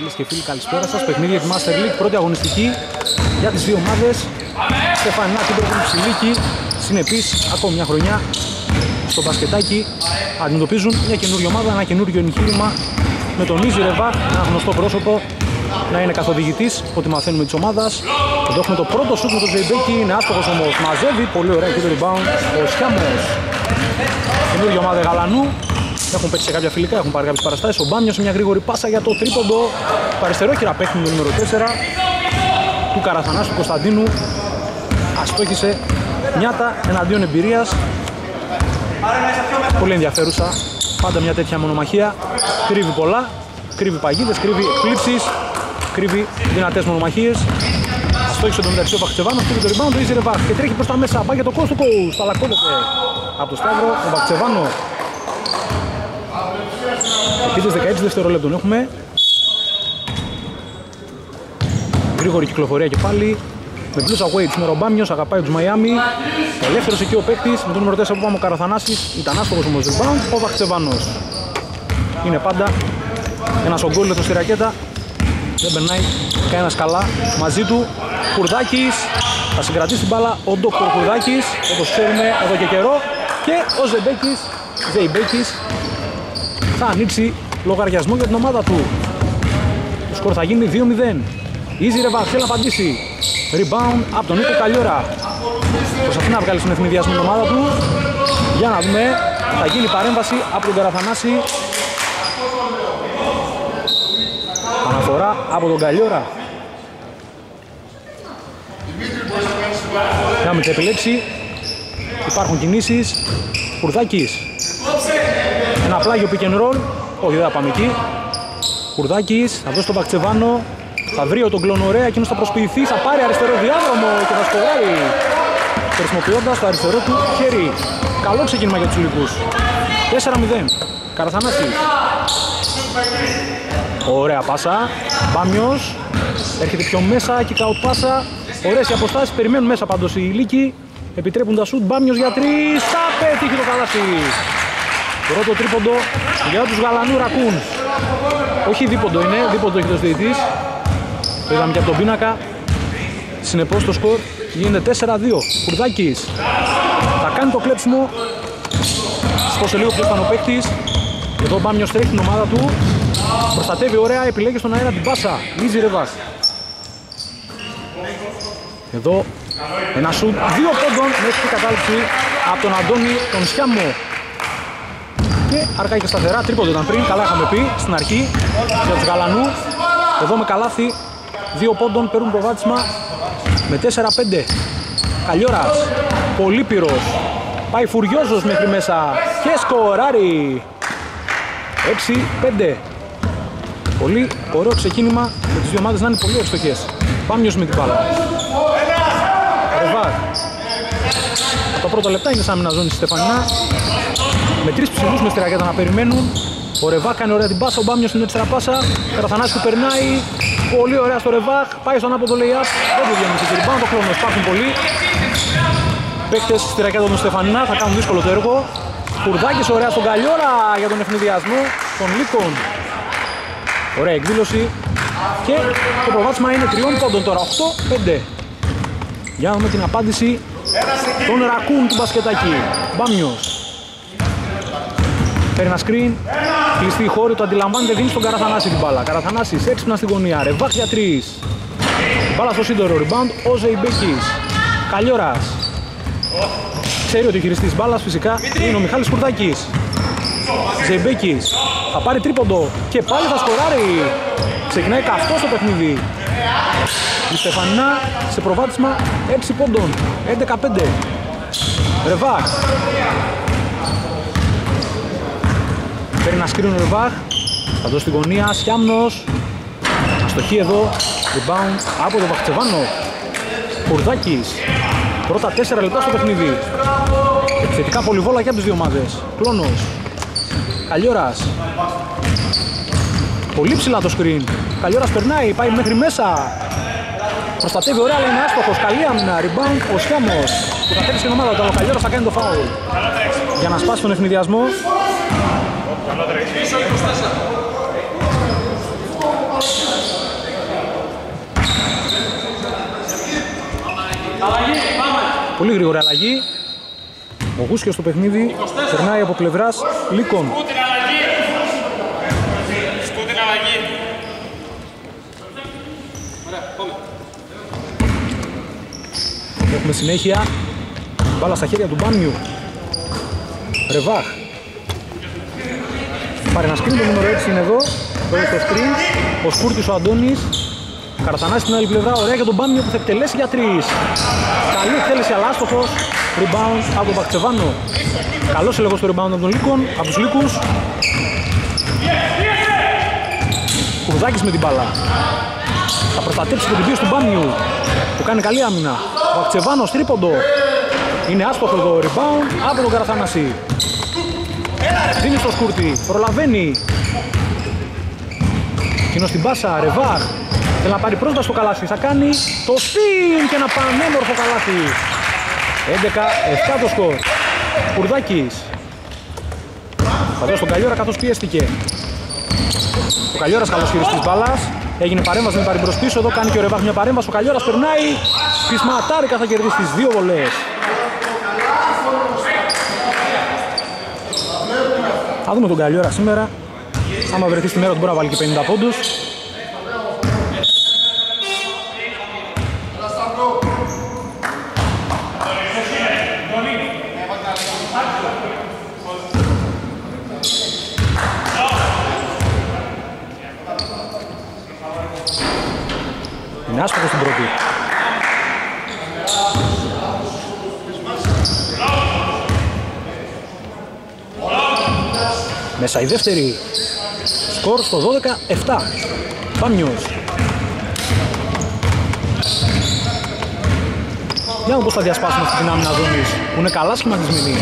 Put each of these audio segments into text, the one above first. Φίλες και φίλοι, καλησπέρα σας. Παιχνίδι της Master League, πρώτη αγωνιστική για τις δύο ομάδες. Στεφανάκη, Μπρόκολη, Ψηλίκη, συνεπείς ακόμη μια χρονιά στο μπασκετάκι. Αντιμετωπίζουν μια καινούργια ομάδα, ένα καινούργιο εγχείρημα με τον Λίζι Ρεβάχ, ένα γνωστό πρόσωπο, να είναι καθοδηγητής, ότι μαθαίνουμε της ομάδας. Εδώ έχουμε το πρώτο σουτ με τον Τζεϊμπέκη, είναι άστοχος όμως. Μαζεύει πολύ ωραία και το rebound ο Σιάμος. Καινούργια ομάδα Γαλανού. Έχουν παίξει σε κάποια φιλικά, έχουν πάρει κάποιες παραστάσεις. Ο Μπάμιος σε μια γρήγορη πάσα για το τρίποντο. Το αριστερόχειρα παίχνει το νούμερο 4 του Καραθανάσου Κωνσταντίνου. Αστόχησε νιάτα εναντίον εμπειρίας. Πολύ ενδιαφέρουσα. Πάντα μια τέτοια μονομαχία. Κρύβει πολλά. Κρύβει παγίδες, κρύβει εκπλήψεις, κρύβει δυνατές μονομαχίες. Αστόχησε το μεταξύ ο Παχτσεβάνος, κρύβει το rebound, το Easy Revach και τρέχει προς τα μέσα. Πάει για το coast to coast, αλλά κόλλεται από το Σταύρο ο Παχτσεβάνο. Επίτες 16 δευτερόλεπτων έχουμε. Γρήγορη κυκλοφορία και πάλι. Με blues away του Μερομπάμιος, αγαπάει τους Μαϊάμι. Ελεύθερος εκεί ο παίκτης, με το νούμερο 4 που πάμε ο Καραθανάσης. Ήταν άστοχος όμως rebound, ο Βαχτσεβάνος. Είναι πάντα ένας ογκόλυθος στη ρακέτα. Δεν περνάει κανένας καλά μαζί του. Κουρδάκης, θα συγκρατήσει την μπάλα ο Dr. Κουρδάκης, όπως ξέρουμε εδώ και καιρό. Και ο Ζεϊμπέκης θα ανοίξει λογαριασμό για την ομάδα του. Το σκορ θα γίνει 2-0. Easy Revach θέλει να απαντήσει. Rebound από τον Νίκο Καλιόρα. Προσπαθεί να βγάλει στον εθνιδιασμό την ομάδα του. Για να δούμε. Θα γίνει παρέμβαση από τον Καραθανάση. Αναφορά από τον Καλιόρα. Για να μην τα επιλέξει. Υπάρχουν κινήσεις. Κουρδάκης. Ένα πλάγιο pick and roll. Όχι, δεν θα πάμε εκεί. Κουρδάκης θα δώσει τον Παχτσεβάνο. Θα βρει τον κλον ωραία, εκείνος θα προσποιηθεί. Θα πάρει αριστερό διάδρομο και θα σκοράρει. Χρησιμοποιώντας το αριστερό του χέρι. Καλό ξεκίνημα για τους Ιλικούς. 4-0. Καραθανάση. Ωραία πάσα. Μπάμιος. Έρχεται πιο μέσα. Kick out πάσα. Ωραίες οι αποστάσεις. Περιμένουν μέσα πάντως οι Ιλίκοι. Επιτρέπουν τα σουτ. Μπάμιος για 3. Θα πετύχει το καλάθι. Πρώτο τρίποντο για τους Γαλανού Ρακούνς. Όχι δίποντο είναι, δίποντο έχει το διαιτητής. Το είδαμε και από τον πίνακα. Συνεπώς το σκορ γίνεται 4-2. Κουρδάκης θα κάνει το κλέψιμο. Σκόσε λίγο πιο πάνω παίκτης. Εδώ Μπάμιος τρέχει την ομάδα του. Προστατεύει ωραία, επιλέγει στον αέρα την πάσα. Easy Revach. Εδώ ένα σουτ 2 πόντων μέχρι την κατάληψη από τον Αντώνη τον Σιάμο. Και αργά και σταθερά, τρίποντο ήταν πριν, καλά είχαμε πει στην αρχή για τους Γαλανού. Εδώ με καλάθι 2 πόντων παίρνουν προβάδισμα με 4-5. Καλιόρας, πολύ πυρός, πάει φουριόζος μέχρι μέσα και σκοράρει 6-5. Πολύ ωραίο ξεκίνημα με τις δύο ομάδες να είναι πολύ ευστοχές. Μπάμιος με την μπάλα. Ρεβάχ. Τα πρώτα λεπτά είναι σαν μια ζώνη στη Στεφανινά. Με 3 ψηλούς με στη ρακέτα να περιμένουν. Ο Ρεβάχ κάνει ωραία την πάσα, ο Μπάμιος είναι 4 πάσα. Καραθανάση του περνάει. Πολύ ωραία στο Ρεβάχ. Πάει στον άποδο lay-up. Δεν το βγαίνει και rebound. Το χρόνο σπάχνουν πολύ. Παίκτες στη ρακέτα των Στεφανινά θα κάνουν δύσκολο το έργο. Κουρδάκης ωραία στον Καλιόρα για τον ευνηδιασμό των Λίκων. Ωραία εκδήλωση. Και το προβάδισμα είναι 3 πόντων τώρα. 8-5. Για να δούμε την απάντηση των Ρακούν του μπασκετάκι. Μπάμιος. Παίρνει ένα screen, κλειστή η χώρη, το αντιλαμβάνεται, δίνει στον Καραθανάση την μπάλα. Καραθανάσης έξυπνα στη γωνία, Ρεβάχ για 3. Μπάλα στο σύντορο, rebound, ο Ζεϊμπέκης. Καλιόρας. Ξέρει ότι ο χειριστής μπάλας φυσικά είναι ο Μιχάλης Κουρδάκης. Ζεϊμπέκης θα πάρει τρίποντο και πάλι θα σκοράρει. Ξεκινάει καυτό το παιχνίδι. Η Στεφανινά σε προβάδισμα 6 πόντων, 11-5. Ρεβάχ. Παίρνει ένα σκρίνο Ρεβάχ, θα δώσει τη γωνία, Σιάμνος, αστοχή εδώ, rebound από τον Βαχτσεβάνο. Κουρδάκης, πρώτα 4 λεπτά στο παιχνίδι, επιθετικά πολυβόλα και από τις δύο ομάδες. Κλόνος, Καλιόρας, πολύ ψηλά το screen, Καλιόρας περνάει, πάει μέχρι μέσα, προστατεύει ωραία, αλλά είναι άστοχος, καλή άμυνα, rebound ο Σιάμος, που κατέβησε την ομάδα, ο Καλιόρας θα κάνει το φάουλ για να σπάσει τον ευνηδιασμό. Πολύ γρήγορα αλλαγή. Ο Γούσκιος στο παιχνίδι περνάει από πλευράς Λίκων. Έχουμε συνέχεια μπάλα στα χέρια του Μπάνιου. Ρεβάχ. Πάρει ένα σκριν, το νούμερο 6 είναι εδώ. Τώρα το σκριν. Ο Σκούρτης ο Αντώνης. Χαρτανάς στην άλλη πλευρά. Ωραία για τον Μπάνιου που θα εκτελέσει για 3. Καλή εκτέλεση αλλά άστοχος. Rebound από τον Παχτσεβάνο. Καλός έλεγχος στο rebound από τον Λίκον. Από τους Λίκους. Κουρδάκης με την μπάλα. Θα προστατέψει το πίεση του Μπάνιου. Του κάνει καλή άμυνα. Ο Παχτσεβάνος τρίποντο. Είναι άστοχο το rebound από τον Καραθανάση. Δίνει στο Σκούρτη, προλαβαίνει. Κοινό στην πάσα, Ρεβάρ. Θέλει να πάρει πρόσβαση στο καλάθι, θα κάνει το spin και ένα πανέμορφο καλάθι. 11-7 το σκορ. Κουρδάκης. Θα δώσει τον Καλλιόρα καθώς πιέστηκε. Ο Καλλιόρας καλός χειριστής μπάλας. Έγινε παρέμβαση, δεν πάρει μπρος πίσω. Εδώ κάνει και ο Ρεβάχ μια παρέμβαση. Ο Καλλιόρας περνάει. Πισματάρικα θα κερδίσει τις δύο βολές. Θα δούμε τον Καλλιόρα σήμερα. Άμα βρεθεί στη μέρα του μπορεί να βάλει και 50 πόντους. Είναι άσχετο στην πρώτη. Μέσα η δεύτερη. Σκορ στο 12-7. Πάμιος. Για να δω πώς θα διασπάσουν αυτή την άμυνα Δόνης που είναι καλά σχηματισμένη.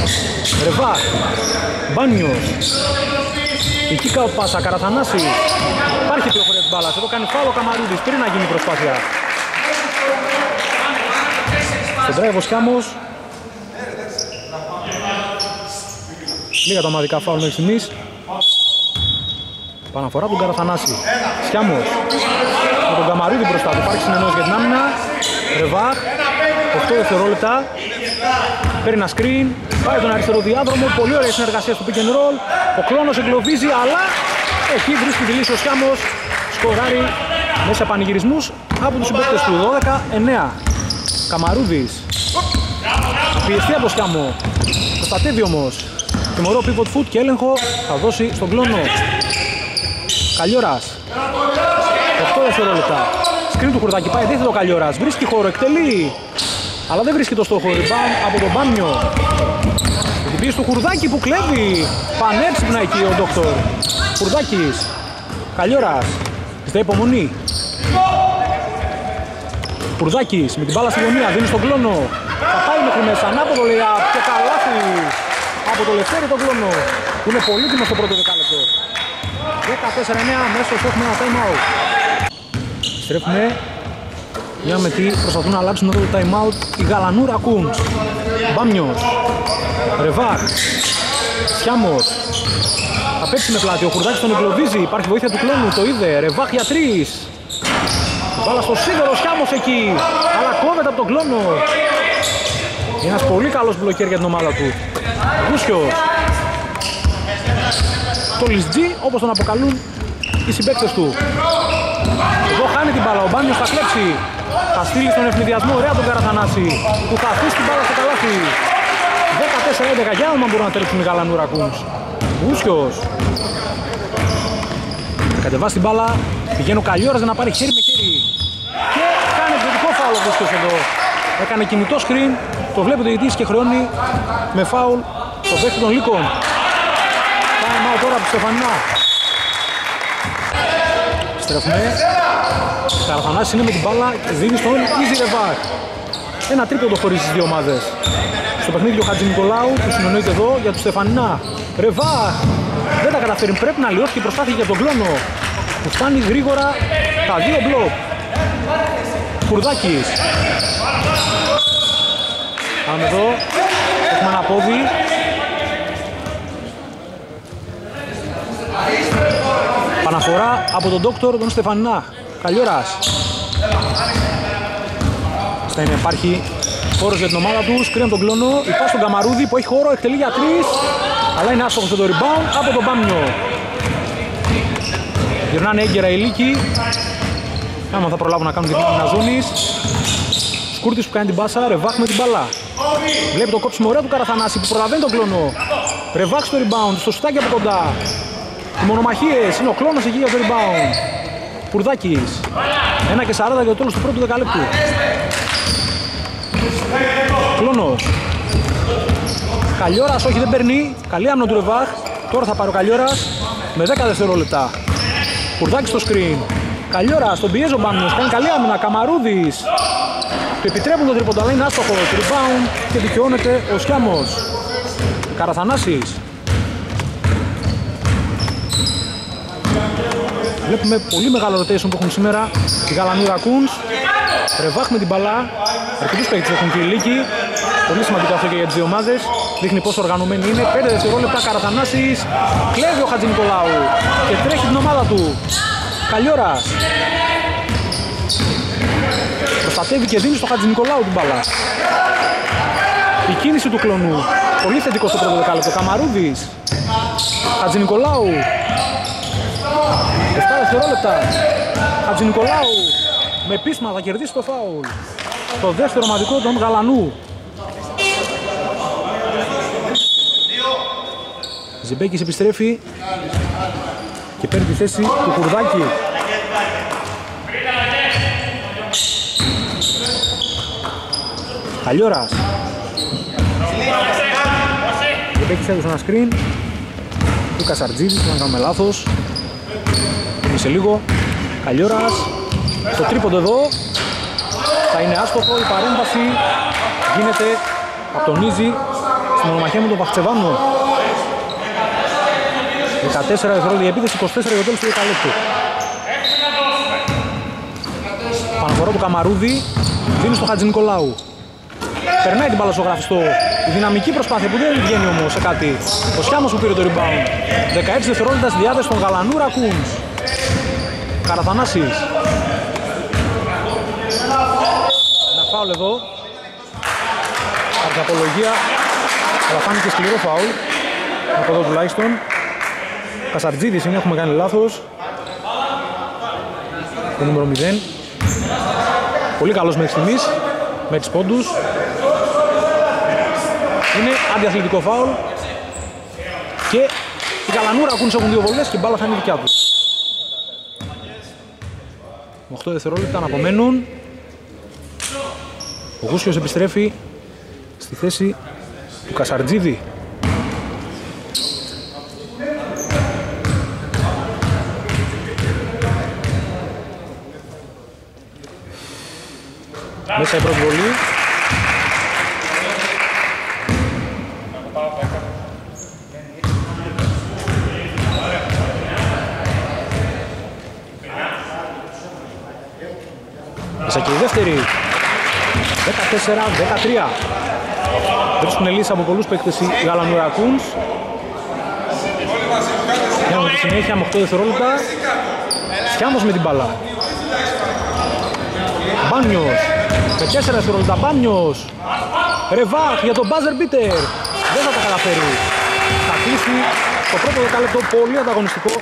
Ρεβά. Μπάνιος. Η Κίκα ο Πάσα, Καραθανάση. Υπάρχει πληροφορία της μπάλας. Εδώ κάνει φάουλ ο Καμαρούδης πριν να γίνει η προσπάθεια. Στον drive ο Σκιάμος. Λίγα τα ομαδικά φάουλ μέχρι στιγμής. Παναφορά τον Καραθανάση. Σκιάμος. Με τον Καμαρούδη μπροστά του. Υπάρχει συνεννόηση για την άμυνα. Ρεβάχ. 8 δευτερόλεπτα. Παίρνει ένα screen. Πάει τον αριστερό διάδρομο. Πολύ ωραία συνεργασία στο pick and roll. Ο Κλόνος εγκλωβίζει, αλλά εκεί βρίσκει τη λύση ο Σκιάμος. Σκοράρει μέσα πανηγυρισμούς από τους συμπαίκτες του. 12-9. Καμαρούδης. Πιεστεί από Σκιάμο. Προστατεύει όμως. Τιμωρό pivot foot και έλεγχο θα δώσει στον Κλόνο. Καλλιόρας. 8 δευτερόλεπτα. Σκριν του Χουρδάκη. Πάει δίθετο ο Καλλιόρας. Βρίσκει χώρο. Εκτελεί. Αλλά δεν βρίσκει το στόχο. Rebound από τον Μπάνιο. Την πίεση του Χουρδάκη που κλέβει. Πανέψυπνα εκεί ο Ντόκτορ. Χουρδάκης. Καλλιόρας. Ζητάει υπομονή. Χουρδάκης με την μπάλα στη γωνία. Δίνει στον Κλόνο. Θα πάει μέχρι μέσα. Ανάποδο λέει και καλάθι. Από το Λευτέρη τον Κλόνο. Που είναι πολύτιμο στο πρώτο δεκάλεπτο. 14-9. Μέσος έχουμε ένα time out. Στρέφουμε. Για με τι προσπαθούν να αλλάξουν εδώ το time out οι Γαλανούρα Κούντς. Μπάμιος. Ρεβάρ. Σκιάμος. Θα παίξει με πλάτη. Ο Χουρδάκης τον εγκλωβίζει. Υπάρχει βοήθεια του Κλόνου. Το είδε. Ρεβάχ για 3. Βάλα στο σίδερο. Σκιάμος εκεί. Αλλά κόβεται από τον Κλόνο. Ένας πολύ καλός μπλοκέρ για την ομάδα του. Γούσιος. Το Λιτζή όπως τον αποκαλούν οι συμπαίκτες του. Εδώ χάνει την μπάλα, ο Μπάνιος θα κλέψει. Θα στείλει στον ευνηδιασμό, ωραία τον Καραθανάση που θα αφήσει την μπάλα στο καλάθι. 14-11, για όνομα μπορούν να τρέξουν οι Γαλανούρα Κούντς. Γούσιος. Θα κατεβάσει την μπάλα, πηγαίνει ο Καλλιόρας για να πάρει χέρι με χέρι. Και κάνει επιθετικό φάουλ ο Γούσιος εδώ. Έκανε κινητό screen, το βλέπει ο διαιτητής και χρεώνει με φάουλ το παίκτη των Λύκων. Time out τώρα από τη Στεφανινά. Στρέφουμε. Καραθανάσης είναι με την μπάλα και δίνει στον Easy Revac. Ένα τρίποντο χωρίζει τις δύο ομάδες. Στο παιχνίδι ο Χατζηνικολάου που συνεννοείται εδώ για τους Στεφανινά. Revac δεν τα καταφέρει, πρέπει να λιώσει και προσπάθει για τον Κλόνο. Του φτάνει γρήγορα τα δύο μπλοκ. Κουρδάκης. Πάμε εδώ. Έχουμε ένα πόδι. Αναφορά από τον Δόκτωρ τον Στεφανινά. Καλή ώρα. Στα είναι υπάρχει χώρος για την ομάδα του. Κρίνει τον κλόνο. Υπάρχει στον Καμαρούδη που έχει χώρο. Εκτελεί για 3. Αλλά είναι άστοχος με το rebound από τον Μπάμιο. Γυρνάνε έγκαιρα οι Λύκοι. Άμα θα προλάβουν να κάνουν την κίνηση Ναζούνης. Σκούρτης που κάνει την μπάσα. Ρεβάχ με την μπάλα. Βλέπει το κόψιμο ωραίο του Καραθανάση που προλαβαίνει τον κλόνο. Ρεβάχ στο rebound. Στο σουτάκι από κοντά. Οι μονομαχίες. Είναι ο κλόνος εκεί για το rebound. Πουρδάκης. 1:40 για το τέλος του πρώτου δεκαλέπτου. Κλόνος. Καλλιόρας, όχι δεν περνεί. Καλή άμυνα του Ρεβάχ. Τώρα θα πάρει ο Καλλιόρας με 10 δευτερόλεπτα. Πουρδάκης στο screen. Καλλιόρας, τον πιέζει ο Μπάμιος. Κάνει καλή άμυνα. Καμαρούδης. Του επιτρέπουν το τρίποντο, αλλά είναι άστοχος. Rebound και δικαιώνεται ο Σιάμος. Καραθανάσης. Βλέπουμε πολύ μεγάλο rotation που έχουν σήμερα οι Γαλανοί Ρακούνς. Ρεβάχ με την μπαλά. Αρκετούς παίκτες έχουν και οι Λύκοι. Πολύ σημαντικό αυτό και για τις δύο ομάδες. Δείχνει πόσο οργανωμένοι είναι. 5 δευτερόλεπτα. Καραθανάσης. Κλέβει ο Χατζηνικολάου και τρέχει την ομάδα του. Καλλιόρας. Προστατεύει και δίνει στο Χατζηνικολάου την μπαλά. Η κίνηση του κλονού. Πολύ θετικό στο πρώτο δεκάλεπτο. Καμαρούδης. Χατζηνικολάου. 7 δευτερόλεπτα. Χατζηνικολάου με επίσημα θα κερδίσει το φάουλ. Το δεύτερο ομαδικό των Γαλανού. Ζιμπέκης επιστρέφει και παίρνει τη θέση του Κουρδάκη. Καλλιόρας. Ζιμπέκης έδωσε ένα screen. Του Κασαρτζίδης, να κάνουμε λάθος. Σε λίγο, Καλλιόρας, το τρίποντο εδώ, θα είναι άστοχο, η παρέμβαση γίνεται από τον Ίζη στην μονομαχία με τον Παχτσεβάνο. 14 δευτερόλεπτα η επίθεση, 24 για το τέλος του δεκαλέπτου. Παναφορά του Καμαρούδη, δίνει στο Χατζηνικολάου. Περνάει την μπάλα στο γραφιστό, η δυναμική προσπάθεια που δεν βγαίνει όμως σε κάτι. Ο Σιάμος που πήρε το rebound, 16 δευτερόλεπτα στη διάθεση των Γαλανού Ρακούνς. Καραθανάσης. Ένα φάουλ εδώ. Αρκαπολογία. Αλλά φάνηκε σκληρό φάουλ. Από εδώ τουλάχιστον. Κασαρτζίδης είναι, έχουμε κάνει λάθος. Το νούμερο 0. Πολύ καλός μέχρι στιγμής. Με 6 πόντους. Είναι αντιαθλητικό φάουλ. Και οι Γαλανού Ρακούνς έχουν δύο βολές και η μπάλα θα είναι δικιά τους. 8 δευτερόλεπτα να απομένουν. Ο Γούσιος επιστρέφει στη θέση του Κασαρτζίδη. Μέσα η πρώτη βολή. Και η δεύτερη, 14-13. Βρίσκουν λύση από πολλούς παίκτες οι Γαλανού Ρακούνς. Κάνουν τη συνέχεια με 8 δευτερόλεπτα. Σιάμος με την μπάλα. Μπάνιος, με 4 δευτερόλεπτα. Μπάνιος, Ρεβάχ για τον buzzer beater. Δεν θα τα καταφέρει. Θα κλείσει το πρώτο δεκάλεπτο πολύ ανταγωνιστικό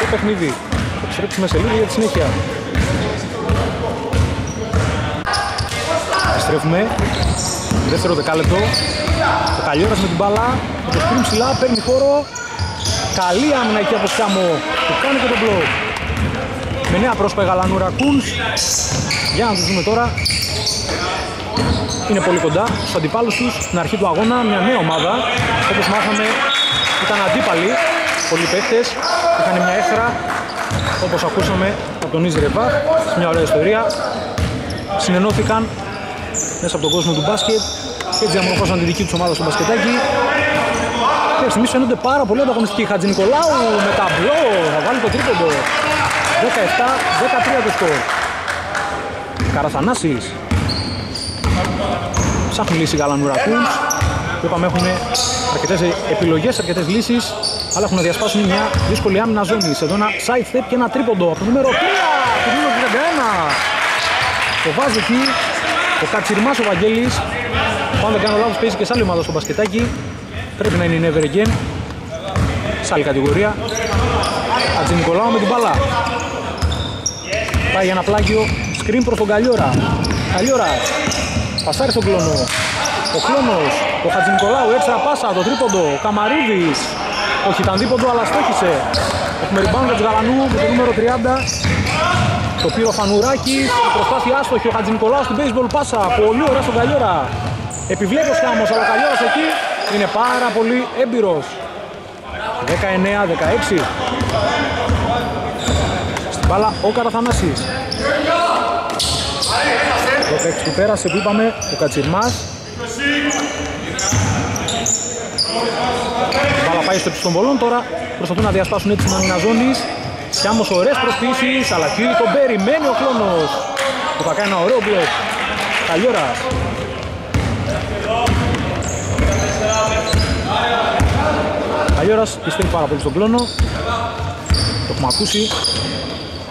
το παιχνίδι. Θα επιστρέψουμε σε λίγο για τη συνέχεια. Στρέφουμε, δεύτερο δεκάλεπτο, ο Καλλιόρας με την μπάλα, με το σκριν ψηλά, παίρνει χώρο, καλή άμυνα εκεί από το Σιάμο, που κάνει και τον μπλοκ. Με νέα πρόσωπα η Γαλανού Ρακούνς, για να τους δούμε τώρα, είναι πολύ κοντά στους αντιπάλους τους, στην αρχή του αγώνα, μια νέα ομάδα, όπως μάθαμε ήταν αντίπαλοι, πολλοί παίχτες, είχαν μια έχθρα, όπως ακούσαμε από τον Ίζη Ρεβάχ, μια ωραία ιστορία, συνενώθηκαν μέσα από τον κόσμο του μπάσκετ και έτσι διαμορφώσαν τη δική τους ομάδα στο μπασκετάκι. Και στιγμής φαίνονται πάρα πολύ ανταγωνιστικοί. Χατζηνικολάου με ταμπλό, θα βάλει το τρίποντο. 17-13 το σκορ. Καραθανάσης. Ψάχνουν λύση Γαλανού Ρακούνς. Που είπαμε έχουν αρκετές επιλογές, αρκετές λύσεις. αλλά έχουν να διασπάσουν μια δύσκολη άμυνα ζώνης. Εδώ ένα side step και ένα τρίποντο από το νούμερο 3, το νούμερο 31. Το βάζει εκεί ο Κατσιρμάς ο Βαγγέλης. Αν δεν κάνω λάθος παίζει και σ' άλλη ομάδα στο μπασκετάκι. Πρέπει να είναι never again. Σ' άλλη κατηγορία. Ατζη Νικολάου με την μπάλα. Πάει για ένα πλάγιο screen προς τον Καλλιόρα. Καλλιόρας. Πασάρει στον Κλόνο. Ο Κλόνος, ο Χατζη Νικολάου, έξτρα πάσα, το τρίποντο, ο Καμαρίδης. Όχι ήταν τρίποντο αλλά στόχισε. Έχουμε rebound του Γαλανού με το νούμερο 30. Το πήρε ο Φανουράκης, η προσπάθεια άστοχη, ο Χατζη Νικολάου στην baseball πάσα. Πολύ ωραία στον Καλλιόρα. Επιβλέπει ο Σκάμος, αλλά ο Καλλιόρας εκεί είναι πάρα πολύ έμπειρος. 19-16. Στην μπάλα ο Καραθανάσης. Το παίξι του πέρασε που είπαμε ο Κατσιρμάς. Μπάλα πάει στο επιστον βολών τώρα. Προσπαθούν να διασπάσουν έτσι την άμυνα ζώνης. Σκιάμος ωραίες προσπίσεις, αλλά κύριε τον περιμένει ο Κλόνος. Του θα κάνει ένα ωραίο μπλοκ. Καλλιόρας. Καλλιόρας πιστεύει πάρα πολύ στον Κλόνο. Το έχουμε ακούσει.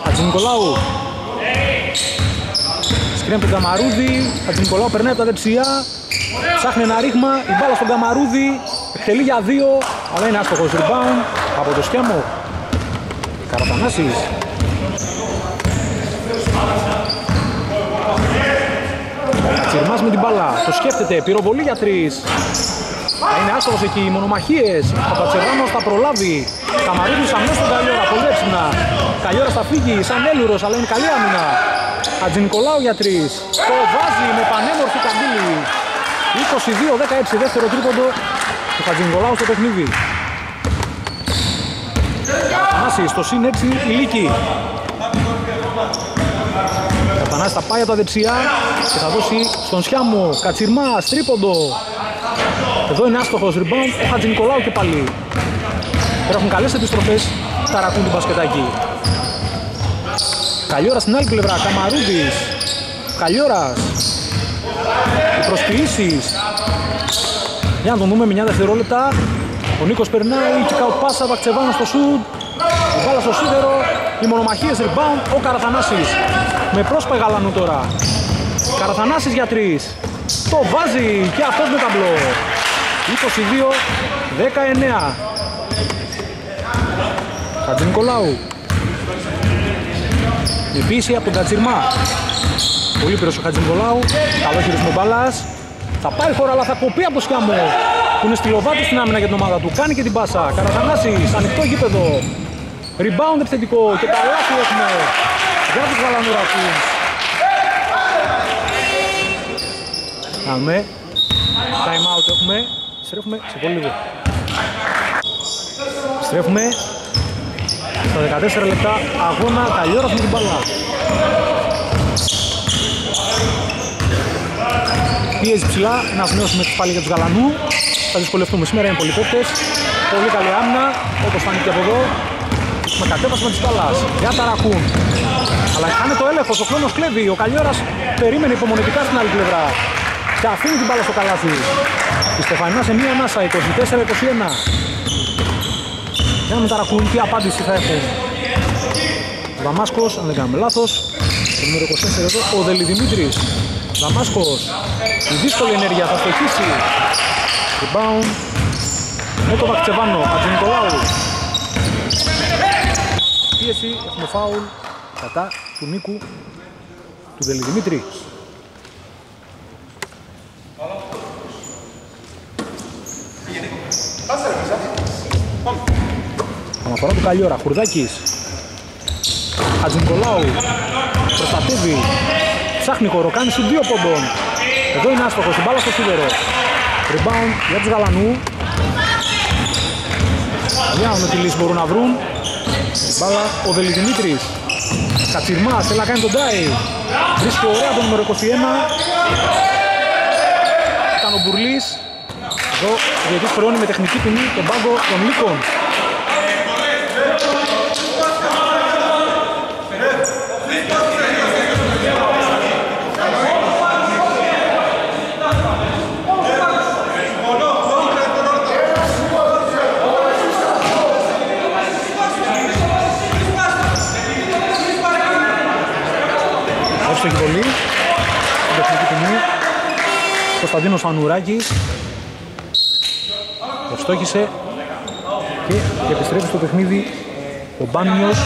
Ατζη Νικολάου. Σκρίνει από τον Καμαρούδη. Ατζη Νικολάου περνάει από τα δεξιά. Ψάχνει ένα ρήγμα. Η μπάλα στον Καμαρούδη. Εκτελεί για δύο. Αλλά είναι άστοχος. Rebound από το Σκιάμο. Καραπανάσης. Τσιρμάς με την μπάλα. Το σκέφτεται. Πυροβολή για τρεις. Θα είναι άστοχος εκεί, οι μονομαχίες. Ο Πατσεράνος θα προλάβει. Καμαρίδης αμέσως τον Καλλιόρα, πολύ έψινα. Καλλιόρας θα φύγει σαν έλουρος, αλλά είναι καλή άμυνα. Ατζη Νικολάου για τρεις. Το βάζει με πανέμορφη καμπύλη. 22-16, δεύτερο τρίποντο του Ατζη Νικολάου στο παιχνίδι. Κατανάση στο συν 6 η Λίκη. Κατανάση θα πάει από τα δεξιά και θα δώσει στον Σιάμο. Κατσιρμάς, τρίποντο. Εδώ είναι άστοχος rebound, ο Χατζη Νικολάου και πάλι. Τώρα έχουν καλές επιστροφές, ταρακούν του μπασκετάκι. Καλλιόρας στην άλλη πλευρά, Καμαρούδης. Καλλιόρας. Οι προσποιήσεις. Για να τον δούμε με 9 δευτερόλεπτα. Ο Νίκος περνάει, kick-out πάσα, Βακτσεβάνο στο σουτ. Βάλα στο σίδερο, οι μονομαχίες rebound, ο Καραθανάσης. Με πρόσπα Γαλανού τώρα. Καραθανάσης για 3. Το βάζει και αυτός με ταμπλό. 22-19. Χατζη Νικολάου. Η πίση από τον Κατσιρμά. Πολύ πυρός ο Χατζη Νικολάου. Καλό χειρισμό μπάλας. Θα πάει χώρα αλλά θα κοπεί από το Σκιάμο. Που είναι στυλοβάτη στην άμυνα για την ομάδα του. Κάνει και την πάσα. Καραθανάσης, ανοιχτό γήπεδο. Rebound επιθετικό και τα λάθη έχουμε. Για τους Γαλανουρακούς. Πάμε. Time out έχουμε. Στρέφουμε σε πολύ λίγο. Στρέφουμε στα 14 λεπτά αγώνα. Καλλιόρας με την μπάλα. Πιέζει ψηλά. Να γνώσουμε πάλι για τους Γαλανού. Θα δυσκολευτούμε σήμερα. Είναι πολλοί παίκτες. Πολύ καλή άμυνα. Όπως φάνηκε από εδώ. Με κατέβαση με τις μπάλας. Για ταρακούν. Αλλά χάνει το έλεγχος. Ο χρόνος κλέβει. Ο Καλλιόρας περίμενε υπομονετικά στην άλλη πλευρά. Και αφήνει την μπάλα στο καλάθι. Η Στεφανιά σε μία ανάσα, 24-21. Για να μην ταρακούν, τι απάντηση θα έχουν. Ο Δαμάσκος, αν δεν κάνουμε λάθος. Το νούμερο 24 εδώ, ο Δελιδημήτρης. Δαμάσκος, η δύσκολη ενέργεια θα στοχίσει. Rebound. Με το Βακτσεβάνο, Ατζη Νικολάου. Πίεση, έχουμε φάουλ κατά του Νίκου, του Δελιδημήτρη. Αναφορά του Καλλιόρα, Χουρδάκης. Χατζη Νικολάου προστατεύει, ψάχνει χώρο, κάνει σου δύο πόντων. Εδώ είναι άστοχος, την μπάλα στο σίδερο. Rebound για τους Γαλανού. Για να δούμε τι λύση μπορούν να βρουν. Την μπάλα ο Δελιδημήτρης. Κατσιρμάς, θέλει να κάνει τον drive. Βρίσκει ωραία το νούμερο 21. Ήταν ο Μπουρλής. Εδώ διετής χρεώνει με τεχνική ποινή τον πάγκο των Λύκων. Άσο έχει βολή. Στην τεχνική ποινή. Κωνσταντίνος Ανουράκης. Το στόχισε και επιστρέφει στο παιχνίδι ο Μπάνιος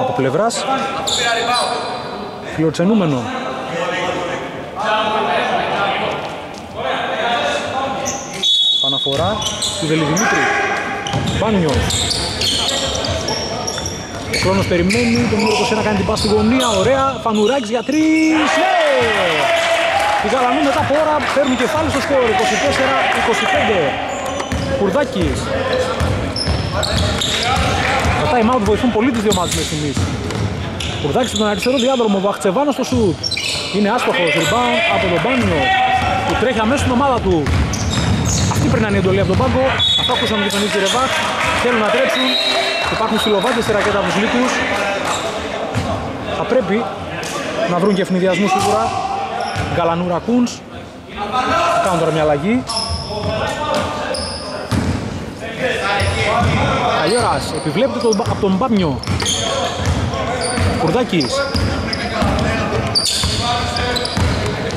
από πλευράς. Φιλοξενούμενο. Παναφορά του Δελιδημήτρου. Μπάνιος. Ο χρόνος περιμένει, το νούμερο 21 κάνει την πάση στη γωνία, ωραία, Φανουράκης για 3, ναι! Οι Γαλανοί μετά από ώρα παίρνουν κεφάλι στο σκορ, 24-25, Κουρδάκης. Τα time out βοηθούν πολύ τις δύο μάτς μέχρι στιγμής. Κουρδάκης στον αριστερό διάδρομο, Βαχτσεβάνο στο σουτ, είναι άστοχος, rebound από τον Μπάνιο, που τρέχει αμέσως στην ομάδα του. Αυτή πρέπει να είναι η εντολή από τον πάγκο, αυτό ακούσαμε και τον Νίκη Ρεβάκ, θέλουν να τρέψουν. Υπάρχουν στυλοβάτες στη ρακέτα από τους Λύκους. Θα πρέπει να βρουν και ευνηδιασμού σίγουρα. Γκαλανούρα Κούνς. Κάνουν τώρα μια αλλαγή. Καλλιόρας επιβλέπεται από τον Μπάμιο. Κουρδάκης.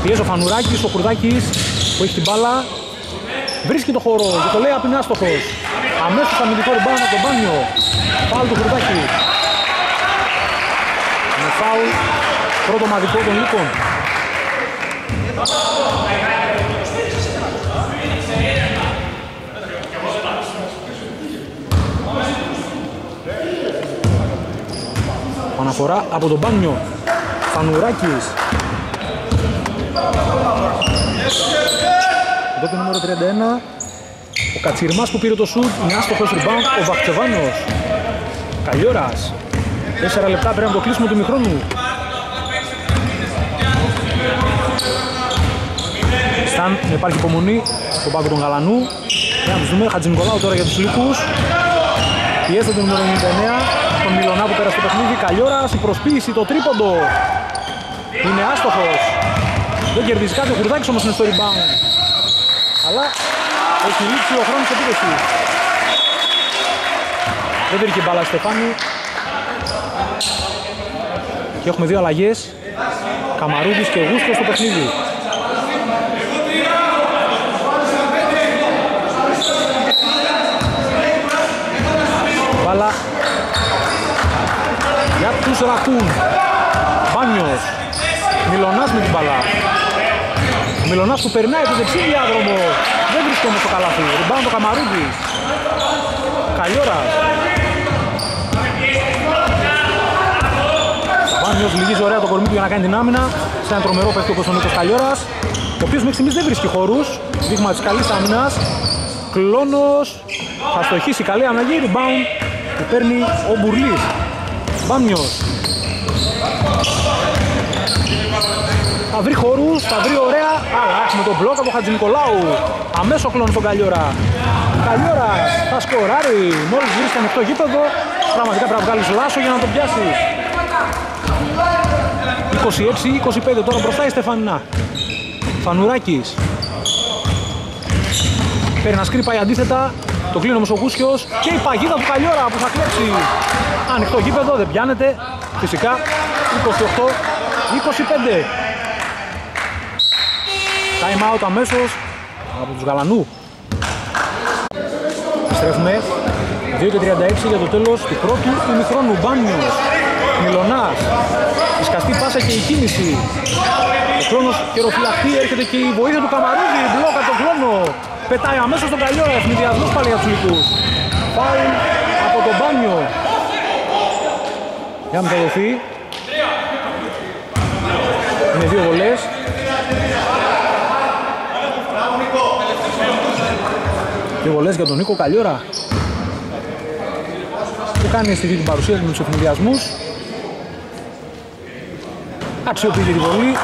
Πιέζει ο Φανουράκης, ο Κουρδάκης που έχει την μπάλα. Βρίσκει το χώρο και το λέει απ' είναι άστοχος. Αμέσως αμυντικό rebound από τον Μπάνιο. Φάουλ του Κουρδάκη. Με φάουλ πρώτο μαδικό των Λύκων. Αναφορά από τον Μπάνιο. Φανουράκης. Εδώ το νούμερο 31. Ο Κατσιρμάς που πήρε το σουτ, είναι άστοχος rebound, ο Βαχτσεβάνος. Καλλιόρας. 4 λεπτά πρέπει να το κλείσουμε του ημιχρόνου. Σταν, υπάρχει υπομονή στον πάγκο των Γαλανού. Για να τους δούμε, Χατζηνικολάου τώρα για τους Λύκους. Πιέζεται το νούμερο 99, τον Μιλονά που πέρασε το παιχνίδι. Καλλιόρας, η προσποίηση, το τρίποντο. Είναι άστοχος. Δεν κερδίζει κάτι, ο Κουρδάκης όμως είναι στο rebound. Αλλά έχει λήξει ο χρόνος επίδεση. Δεν πήρε και μπάλα Στεφάνη. Και έχουμε δύο αλλαγές. Καμαρούδης και Γούστος στο παιχνίδι. Μπάλα για τους Ρακούν. Μπάνιος. Μιλονάς με την μπάλα. Ο Μιλονάς που περνάει το δεξί διάδρομο. Δεν βρίσκεται όμως το καλάθι. Ριμπάουν το Καμαρούδης. Καλλιόρας. Βάνιος λυγίζει ωραία το κορμί του για να κάνει την άμυνα. Σε έναν τρομερό παίχτη όπως ο Νίκος Καλλιόρας. Ο οποίος μέχρι στιγμής δεν βρίσκει χώρους. Δείγμα της καλής άμυνας. Κλόνος. Θα στοχίσει καλή αναγή. Ριμπάουν που παίρνει ο Μπουρλής. Βάνιος. Θα βρει χώρους, θα βρει ωραία, αλλά έχουμε τον μπλοκ από Χατζηνικολάου. Αμέσως κλώνει τον Καλλιόρα. Καλλιόρας θα σκοράρει, μόλις βρει στο ανοιχτό γήπεδο. Πραγματικά πρέπει να βγάλεις λάσο για να τον πιάσεις. 26-25, τώρα μπροστά η Στεφανινά. Φανουράκης. Παίρνει ένα σκρίπα η αντίθετα, το κλείνει όμως ο Κούσιος. Και η παγίδα του Καλλιόρα που θα κλέψει. Ανοιχτό γήπεδο, δεν πιάνεται. Φυσικά, 28-25. Time out αμέσως από τους Γαλανού. Στρέφουμε 2:36 για το τέλος του πρώτου ημιχρόνου. Μπάνιος, Μιλονάς, η σκαστή πάσα και η κίνηση. Ο χρόνος χεροφυλαχτεί, έρχεται και η βοήθεια του Καμαρούδη. Μπλοκ από τον Κλόνο, πετάει αμέσως τον Καλλιόρα. Ευνηδιασμός πάλι για τους Λύκους. Φάουλ από τον Μπάνιο. Για να μεταδοθεί. Με δύο βολές. Δύο βολές για τον Νίκο Καλλιόρα. Και κάνει αισθητή την παρουσία του με τους ευνηδιασμούς. Αξιοποιείται τη βολή.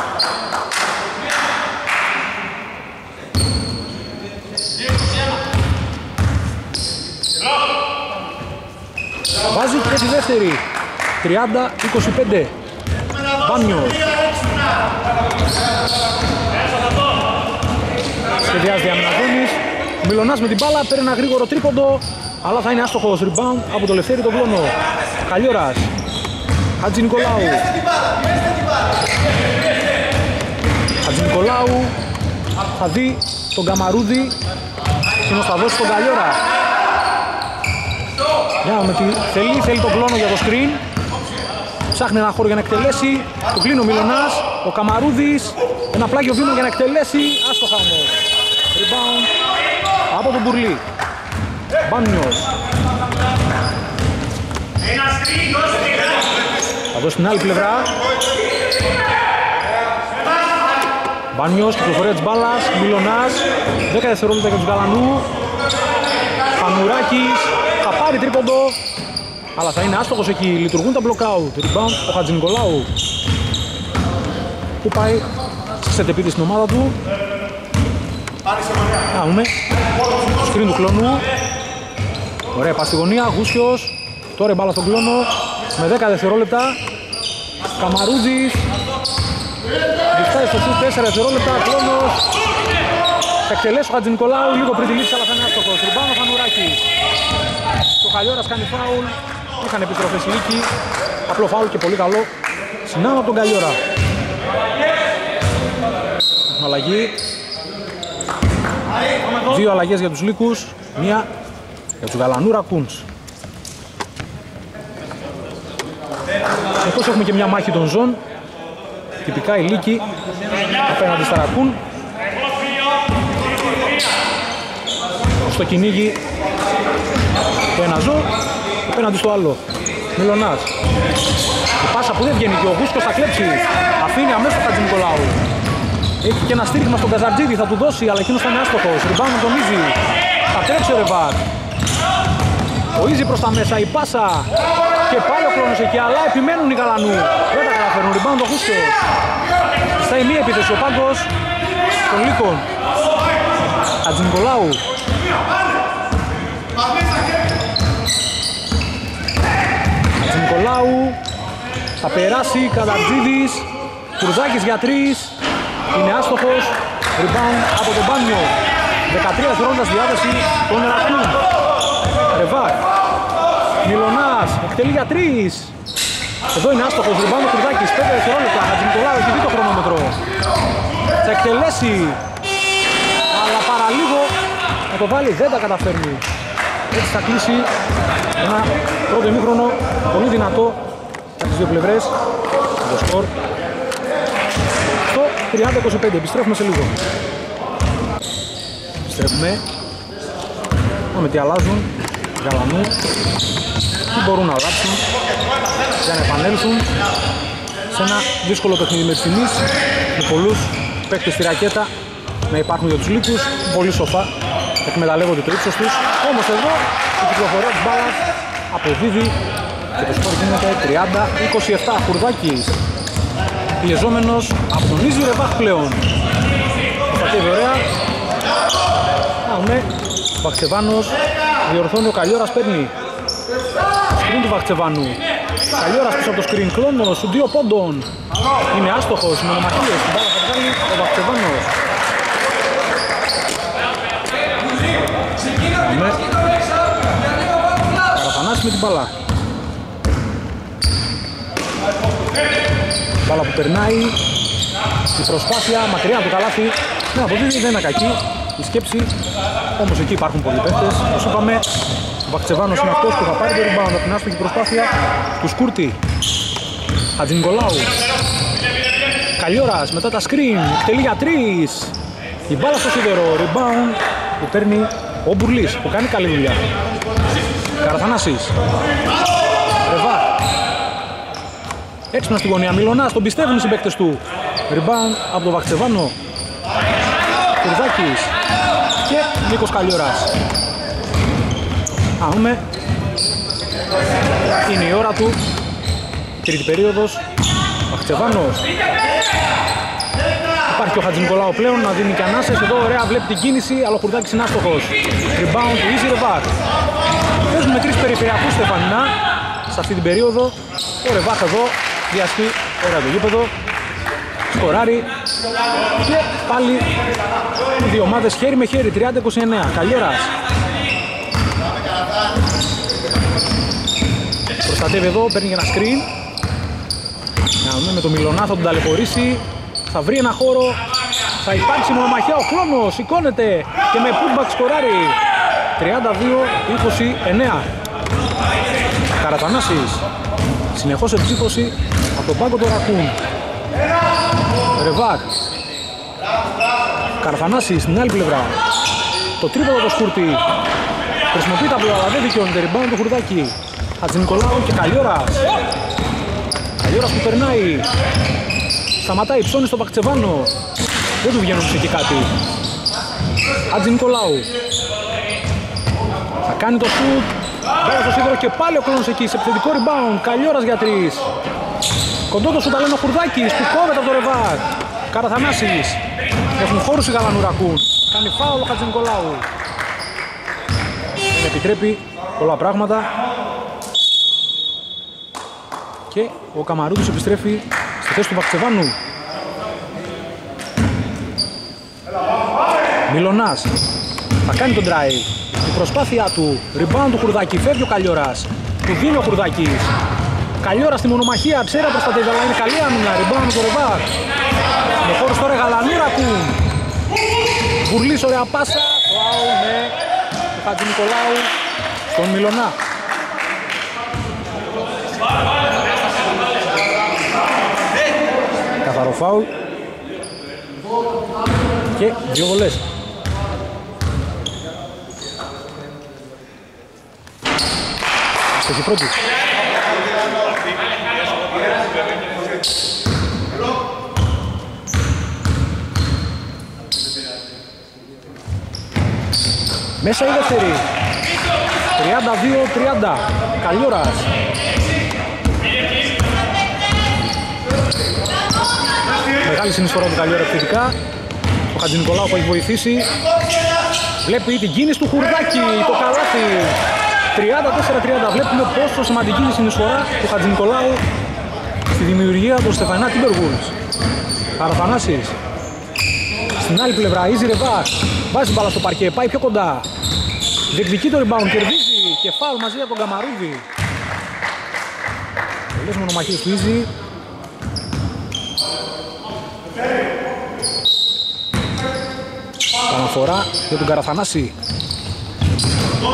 Βάζει και τη δεύτερη. 30-25. Μπάνιος. Σχεδιάζει Αμυναγώνης. Μιλονάς με την μπάλα, παίρνει ένα γρήγορο τρίποντο, αλλά θα είναι άστοχος rebound από το Λευτέρη τον Βλόνο. Καλλιόρας. Χατζηνικολάου. Χατζηνικολάου θα δει τον Καμαρούδη, συνοσταβός στον Καλιόρα. Θέλει τον κλόνο για το screen. Ψάχνει ένα χώρο για να εκτελέσει. Το κλείνει ο Μιλωνάς, ο Καμαρούδης. Ένα πλάγιο βήμα για να εκτελέσει. Άστοχα όμως. Rebound από τον Μπουρλή. Μπάνιος. Θα δώσει την άλλη πλευρά. Μπάνιος, κυκλοφορία της μπάλας, Μιλωνάς. 10 δευτερόλεπτα για τους Γαλανού. Φανουράκης θα πάρει τρίποντο, αλλά θα είναι άστοχος εκεί. Λειτουργούν τα block-out. Rebound ο Χατζηνικολάου, που πάει ξετεπίδη στην ομάδα του. Κάνουμε σκριν του κλόνου. Ωραία πας στη γωνία, Γούσιος. Τώρα η μπάλα στον κλόνο με 10 δευτερόλεπτα. Καμαρούδης διφτάει στο σουτ, 4 δευτερόλεπτα. Κλόνος θα εκτελέσει ο Χατζηνικολάου λίγο πριν τη λήψη, αλλά θα είναι άστοχος. Ριμπάουν ο Φανουράκης. Το Καλιόρας κάνει φάουλ. Είχαν επιστροφές νίκη. Απλό φάουλ και πολύ καλό. Συνάμα από τον Καλιόρα. Έχουμε αλλαγή. Δύο αλλαγές για τους Λύκους, μία για τους Γαλανού Ρακούνς. Εκτός έχουμε και μια μάχη των ζών. Τυπικά οι Λύκοι απέναντι στα Ρακούν. Στο κυνήγι το ένα ζώο, απέναντι στο άλλο. Μιλωνάς. Η πάσα που δεν βγαίνει και ο Γούσκος θα κλέψει. Αφήνει αμέσως τον Χατζηνικολάου. Έχει και ένα στήριγμα στον Καζαρτζίδη, θα του δώσει, αλλά εκείνος θα είναι άστοχος. Ριμπάουν τον Ίζη. Θα τρέψει ο Ρεβάρ. Ο Ίζη προς τα μέσα, η πάσα. Και πάλι ο χρόνος εκεί, αλλά επιμένουν οι Γαλανού. Δεν τα καταφέρουν. Ριμπάουν τον Γούσκο. Στα ημία επίθεση ο Πάγκος των Λύκων. Χατζηνικολάου. Χατζηνικολάου. Θα περάσει Καζαρτζίδης. Κουρζάκης για τρεις. Είναι άστοχος, rebound από τον Μπάνιο. 13 δρόντας διάθεση των Ρακούν. Ρεβάκ, Μιλωνάς, εκτελεί για 3. Εδώ είναι άστοχος, rebound ο Κουρδάκης, 5 δευτερόλεπτα. Χατζηνικολάου έχει δει το χρονόμετρο. Θα εκτελέσει, αλλά παραλίγο να το βάλει, δεν τα καταφέρνει. Έτσι θα κλείσει ένα πρώτο ημίχρονο πολύ δυνατό από τις δύο πλευρές. Το σκορ 30-25, επιστρέφουμε σε λίγο. Επιστρέφουμε. Πάμε τι αλλάζουν. Γαλανού. Τι μπορούν να αλλάξουν για να επανέλθουν σε ένα δύσκολο παιχνίδι με τιμής. Με πολλούς παίκτες στη ρακέτα να υπάρχουν για τους Λύκους. Πολύ σοφά εκμεταλλεύονται το ύψος τους. Όμως εδώ η κυκλοφορία της μπάλας αποδίδει και το σκορ γίνεται 30-27. Κουρδάκης. Πιεζόμενος από τον Ίζη Ρεβάχ πλέον. Πατεύει ωραία. Πάμε. Βαχτσεβάνος διορθώνει, ο Καλιόρας παίρνει. Σκριν του Βαχτσεβάνου. Καλιόρας πίσω από το σκριν, κλόνος, δύο πόντων. Είναι άστοχος, με μονομαχίες. Την πάρα θα βγάλει ο Βαχτσεβάνος. Πάμε. Παραθανάσι με την μπάλα. Μπάλα που περνάει, η προσπάθεια μακριά από το καλάθι, ναι, αποδίδει, δεν είναι κακή η σκέψη, όμως εκεί υπάρχουν πολλοί παίκτες. Όπως είπαμε, ο Βαχτσεβάνος είναι αυτός που θα πάρει το rebound από την άστοχη προσπάθεια του Σκούρτη. Χατζηνικολάου, Καλιόρας μετά τα screen, εκτελεί για 3, η μπάλα στο σίδερο, rebound που παίρνει ο Μπουρλής, που κάνει καλή δουλειά. Καραθανάσης, Ρεβάρ. Έξυπνα στη γωνία, Μιλωνάς, τον πιστεύουν οι συμπαίκτες του. Rebound από τον Βαχτσεβάνο. Κουρδάκης και Νίκος Καλιόρας. Άμε. Είναι η ώρα του. Τρίτη περίοδος. Βαχτσεβάνος. Υπάρχει και ο Χατζηνικολάου πλέον να δίνει και ανάσες. Εδώ ωραία βλέπει την κίνηση, αλλά ο Κουρδάκης είναι άστοχος. Rebound του Easy Revac. Παίζουμε τρεις περιφερειακούς Στεφανινά σε αυτή την περίοδο. Ο Ρεβάχ εδώ διαστεί, ωραία το γήπεδο, σκοράρει και πάλι οι δύο ομάδες χέρι με χέρι, 30-29, Καλιόρας. Προστατεύει εδώ, παίρνει και ένα screen, κάνουμε με τον Μιλονά, θα τον ταλαιπωρήσει, θα βρει ένα χώρο, θα υπάρξει μονομαχία, ο χρόνος σηκώνεται και με pullback σκοράρει. 32-29. Καρατανάσης συνεχώς εξήπωση από τον πάγκο του Ρακούν. Ρεβάκ, Καραθανάσης στην άλλη πλευρά, το τρίποδο το Σκούρτη χρησιμοποιείται απλά, αλλά δεν δικαιώνεται, rebound το Χουρδάκι, Χατζηνικολάου και Καλλιόρας. Καλλιόρας που περνάει, σταματάει, ψώνει στο Πακτσεβάνο, δεν του βγαίνουν εκεί κάτι. Χατζηνικολάου θα κάνει το σουτ, πέρα στο σίδερο και πάλι ο Κλόνος εκεί, σε επιθετικό rebound, Καλλιόρας για τρεις. Κοντό το σουτ ο Χουρδάκης, που κόβεται από το Ρεβάκ. Καραθανάσης, έχουν χώρους οι Γαλανουρακούν, κάνει φάουλ ο Χατζηνικολάου. Δεν επιτρέπει πολλά πράγματα και ο Καμαρούδης επιστρέφει στη θέση του Παχτσεβάνου. Μιλονάς θα κάνει τον drive, η προσπάθειά του, rebound του Χουρδάκη, φεύγει ο Καλλιόρας, του δίνει ο Χουρδάκης. Καλλιόρα στη μονομαχία, ψέρα προστατεύει, αλλά είναι καλή άμυνα, rebound το Ρεβάκ. Με χώρους τώρα Γαλανουρακούν. Βουρλής ωραία πάσα, φάουλ με του Χατζηνικολάου στον Μιλονά. Καθαρό φάουλ και δύο βολές. Αστοχή πρώτη. Μέσα η δεύτερη, 32-30, Καλλιόρας. Μεγάλη συνεισφορά του Καλλιόρα επιθετικά, ο Χατζηνικολάου που έχει βοηθήσει. Βλέπει την κίνηση του Χουρδάκη, το καλάθι, 34-30, βλέπουμε πόσο σημαντική είναι η συνεισφορά του Χατζηνικολάου στη δημιουργία του Στεφανά Τίμπεργουλς. Καραθανάσης, στην άλλη πλευρά, Ίζι Ρεβάκ, βάζει μπάλα στο παρκέ, πάει πιο κοντά. Διεκδικεί το rebound, κερδίζει και φάουλ μαζί από τον Καμαρούδη. Πολλές μονομαχίες του Ίζι. Αναφορά για τον Καραθανάση.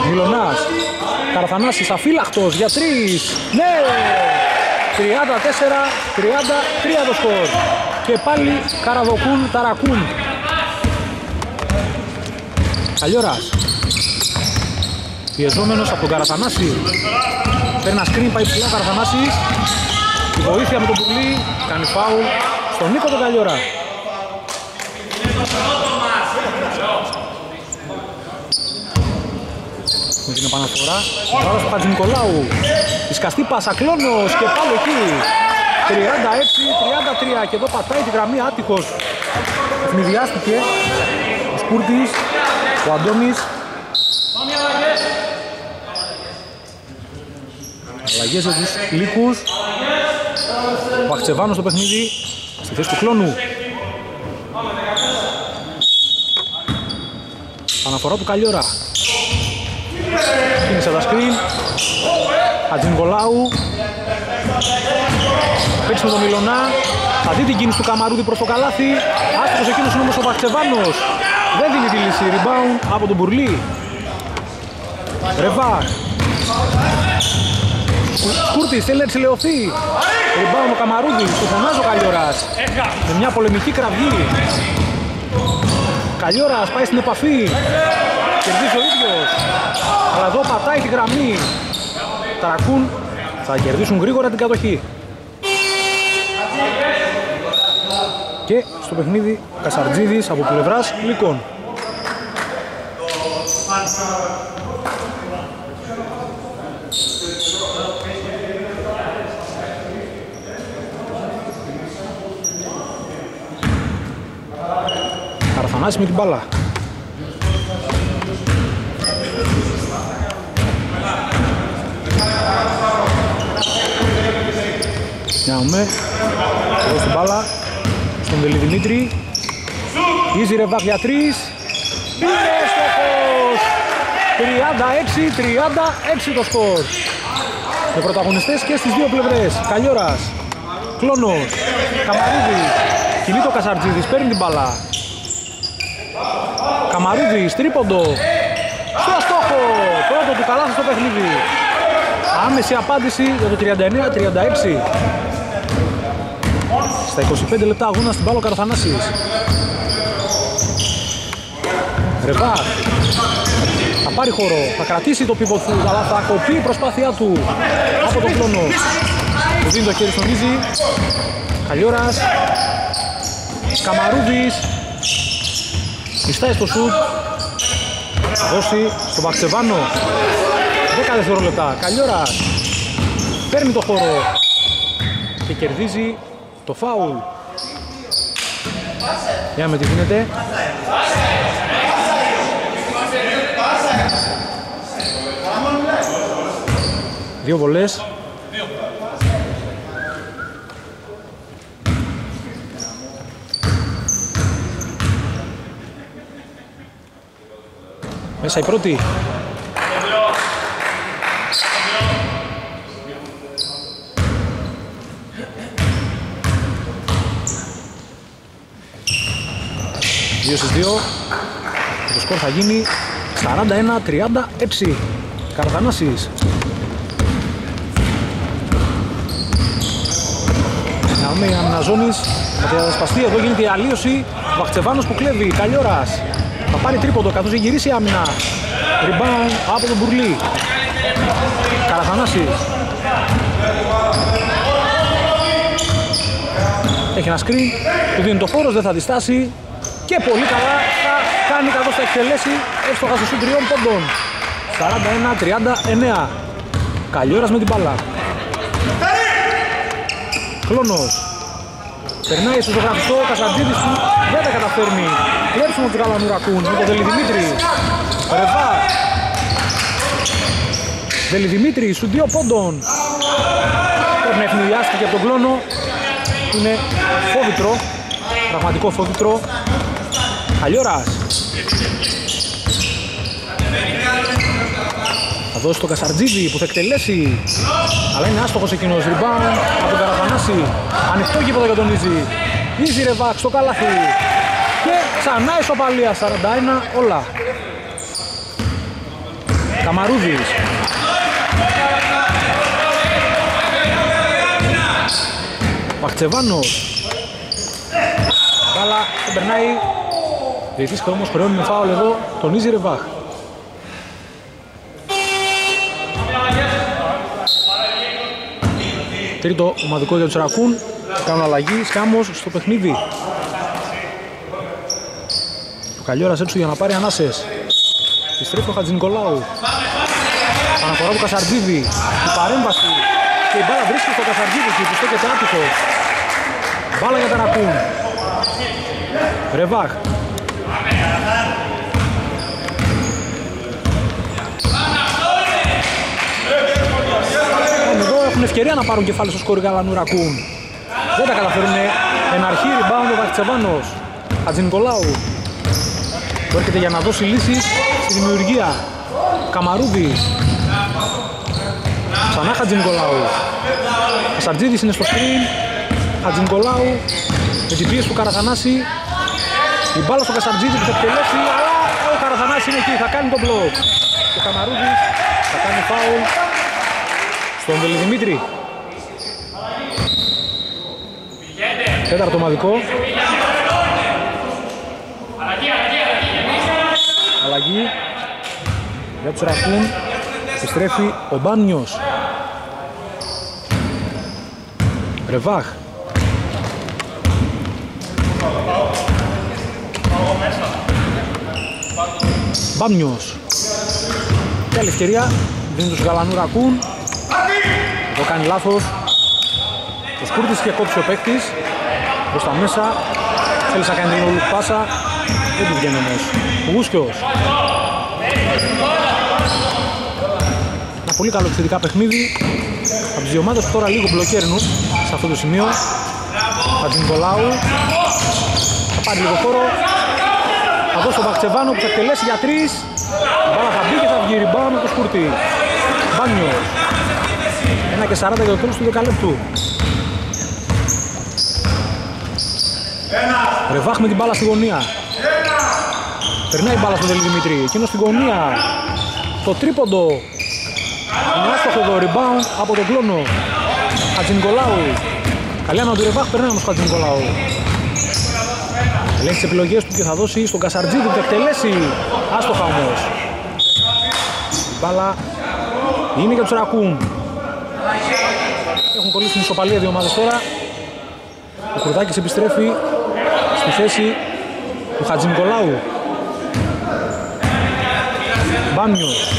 Μιλονάς, Καραθανάσης αφύλακτος για τρεις. Ναι! 34-33 το σκορ. Και πάλι Καραδοκούν, Ταρακούν. Καλλιόρας, πιεζόμενος από τον Καραθανάση, παίρνει ένα screen, πάει ψηλά Καραθανάσης, τη βοήθεια με τον πουλί, κάνει φάουλ στον Νίκο τον Καλλιόρα. Με την επαναφορά, βάρος του Χατζηνικολάου, δισκαστή πάσα, Κλόνος και πάλι εκεί, 36-33 και εδώ πατάει τη γραμμή άτυχος, ευνηδιάστηκε ο Σκούρτης. Ο Αντώνης. Αλλαγές για τους Λύκους. Ο Παχτσεβάνος στο παιχνίδι, στη θέση του Κλόνου. Αναφορά του Καλλιόρα. Κίνησε τα σκριν. Χατζηνικολάου. Παίξει με τον Μιλονά. Θα δει την κίνηση του Καμαρούδη προς το καλάθι. Άστοχος εκείνος είναι όμως ο Παχτσεβάνος. Δεν δίνει τη λύση, rebound από τον Μπουρλί. Ρεβάκ. Σκούρτης θέλει να εξηλαιωθεί. Rebound ο Καμαρούδης, του φωνάζει ο Καλλιόρας. Με μια πολεμική κραυγή. Καλλιόρας πάει στην επαφή. Κερδίζει ο ίδιος. Αλλά εδώ πατάει τη γραμμή. Ταρακούν, θα κερδίσουν γρήγορα την κατοχή. Και στο παιχνίδι Κασαρτζίδης από πλευράς Λυκών. Καραθανάσης με την μπάλα. Νιάμε, εδώ στην μπάλα. Στον Βελιδημήτρη, Ίζι Ρεβάκ για τρεις, είναι στόχος! 36-36 το σκορ. Με πρωταγωνιστές και στις δύο πλευρές, Καλλιόρας Κλόνος, Καμαρίδης, κινεί το Κασαρτζίδης, παίρνει την μπάλα. Καμαρίδης, τρίποντο, στο στόχο, πρώτο του καλάθι στο παιχνίδι. Άμεση απάντηση για το 39-36. Στα 25 λεπτά αγώνα στην μπάλα ο Καραθανάσης. Ρεβάχ, θα πάρει χώρο, θα κρατήσει το πίβο του, αλλά θα κοπεί η προσπάθειά του από τον Κλόνο. Του δίνει το χέρι στον Ίζη. Χαλιώρας, Καμαρούδης, μιστάει στο σουτ, θα δώσει στον Βαξεβάνο. 10 δευτερόλεπτα, Χαλιώρας παίρνει το χώρο και κερδίζει το φάουλ. Για με τι γίνεται. Δύο βολές. Μέσα η πρώτη. Δύο στις δύο. Το σκορ θα γίνει 41-36. Καραθανάσης. Ναομή Αμναζώνης. Θα διασπαστεί. Εδώ γίνεται η αλλίωση. Βαχτσεβάνος που κλέβει. Χαλιώρας. Θα πάρει τρίποντο. Καθώς γυρίσει η άμυνα. Rebound από τον Μπουρλή. Καραθανάσης. Έχει ένα screen. Του δίνει το χώρος. Δεν θα διστάσει. Και πολύ καλά θα κάνει καθώς θα εκτελέσει εύστοχα στο σουτ 3 πόντων. 41-39. Χαλιώρας με την μπάλα. Κλόνος. Περνάει στο ζωγραφιστό, ο Κασαντζίδης του δεν τα καταφέρνει. Κλέψουμε του Καλαμουρακούν με τον Δελιδημήτρη. Ρεβά. Δελιδημήτρη σου 2 πόντων. Πρέπει να ευνηδιάστηκε από τον Κλόνο. Είναι φόβητρο, πραγματικό φόβητρο. Χαλιώρας. Θα δώσει τον Κασαρτζίδη που θα εκτελέσει. Αλλά είναι άστοχος εκείνος. Rebound από τον Καραθανάση. Ανοιχτό γήπεδο για τον Ίζη. Ίζη Ρεβάκ στο καλάθι. Και ξανά ισοπαλία. 41 όλα. Καμαρούδης. Παχτσεβάνος. Αλλά δεν περνάει. Διαιτής και όμως χρεώνει με φάουλ εδώ τον Ίζη Ρεβάχ. Τρίτο ομαδικό για τους Ρακούν. Κάνουν αλλαγή, Σκάμος στο παιχνίδι. Ο Χαλιώρας έξω για να πάρει ανάσες. Επιστρέφει ο Χατζηνικολάου. Αναφορά του Κασαρτζίδη. Η παρέμβαση και η μπάλα βρίσκεται στο Κασαρτζίδη και πιστέκεται άτυχο. Μπάλα για τα Ρακούν. Ρεβάχ. Εδώ έχουν ευκαιρία να πάρουν κεφάλι στο σκορ Γαλανουρακούν. Δεν τα καταφέρουν. Εναρχή rebound ο Βαχτσεβάνος. Χατζηνικολάου. Έρχεται για να δώσει λύσεις στη δημιουργία. Καμαρούδης. Ξανά Χατζηνικολάου. Κασαρτζίδης είναι στο screen. Χατζηνικολάου. Με την πίεση του Καραθανάση. Η μπάλα στο Κασαρτζίδη που θα εκτελέσει, αλλά ο Καραθανάσης είναι εκεί, θα κάνει τον μπλοκ. Ο Καμαρούδης θα κάνει φάουλ στον Δελιδημήτρη. Τέταρτο ομαδικό. Αλλαγή για τους Ρακούν. Επιστρέφει ο Μπάνιος. Ρεβάχ. Μπάμιος. Και άλλη ευκαιρία. Δίνει τους Γαλανουρακούν. Εδώ κάνει λάθος. Ο Σκούρτης είχε κόψει ο παίκτης. Προς τα μέσα. Θέλει να κάνει λίγο πάσα. Δεν του βγαίνει όμως. Ο Γούσκιος. Ένα πολύ καλό επιθετικά παιχνίδι. Από τις δύο ομάδες που τώρα λίγο μπλοκέρνουν. Σε αυτό το σημείο. Χατζηνικολάου. Θα πάρει λίγο χώρο. Θα δώσει τον Βαχτσεβάνο που θα εκτελέσει για 3. Μπάλα θα μπει και θα βγει rebound με το Σκούρτη. Μπάνιος. 1 και 40 για το τέλος του δεκαλέπτου. Ρεβάχ με την μπάλα στη γωνία. Περνάει η μπάλα στον Δελή Δημητρή. Εκείνο στην γωνία. Το τρίποντο. Είναι άστοχο εδώ. Rebound από τον κλόνο. Χατζηνικολάου. Καλή άμα του Ρεβάχ. Περνάει όμως Χατζηνικολάου. Ελέγχει τις επιλογές του και θα δώσει στον Κασαρτζίδη που θα εκτελέσει. Άστοχα όμως. Η μπάλα είναι για τους Ρακούμ. Έχουν κολλήσει την ισοπαλία δύο ομάδες τώρα. Ο Κουρδάκης επιστρέφει στη θέση του Χατζηνικολάου. Μπάμιος.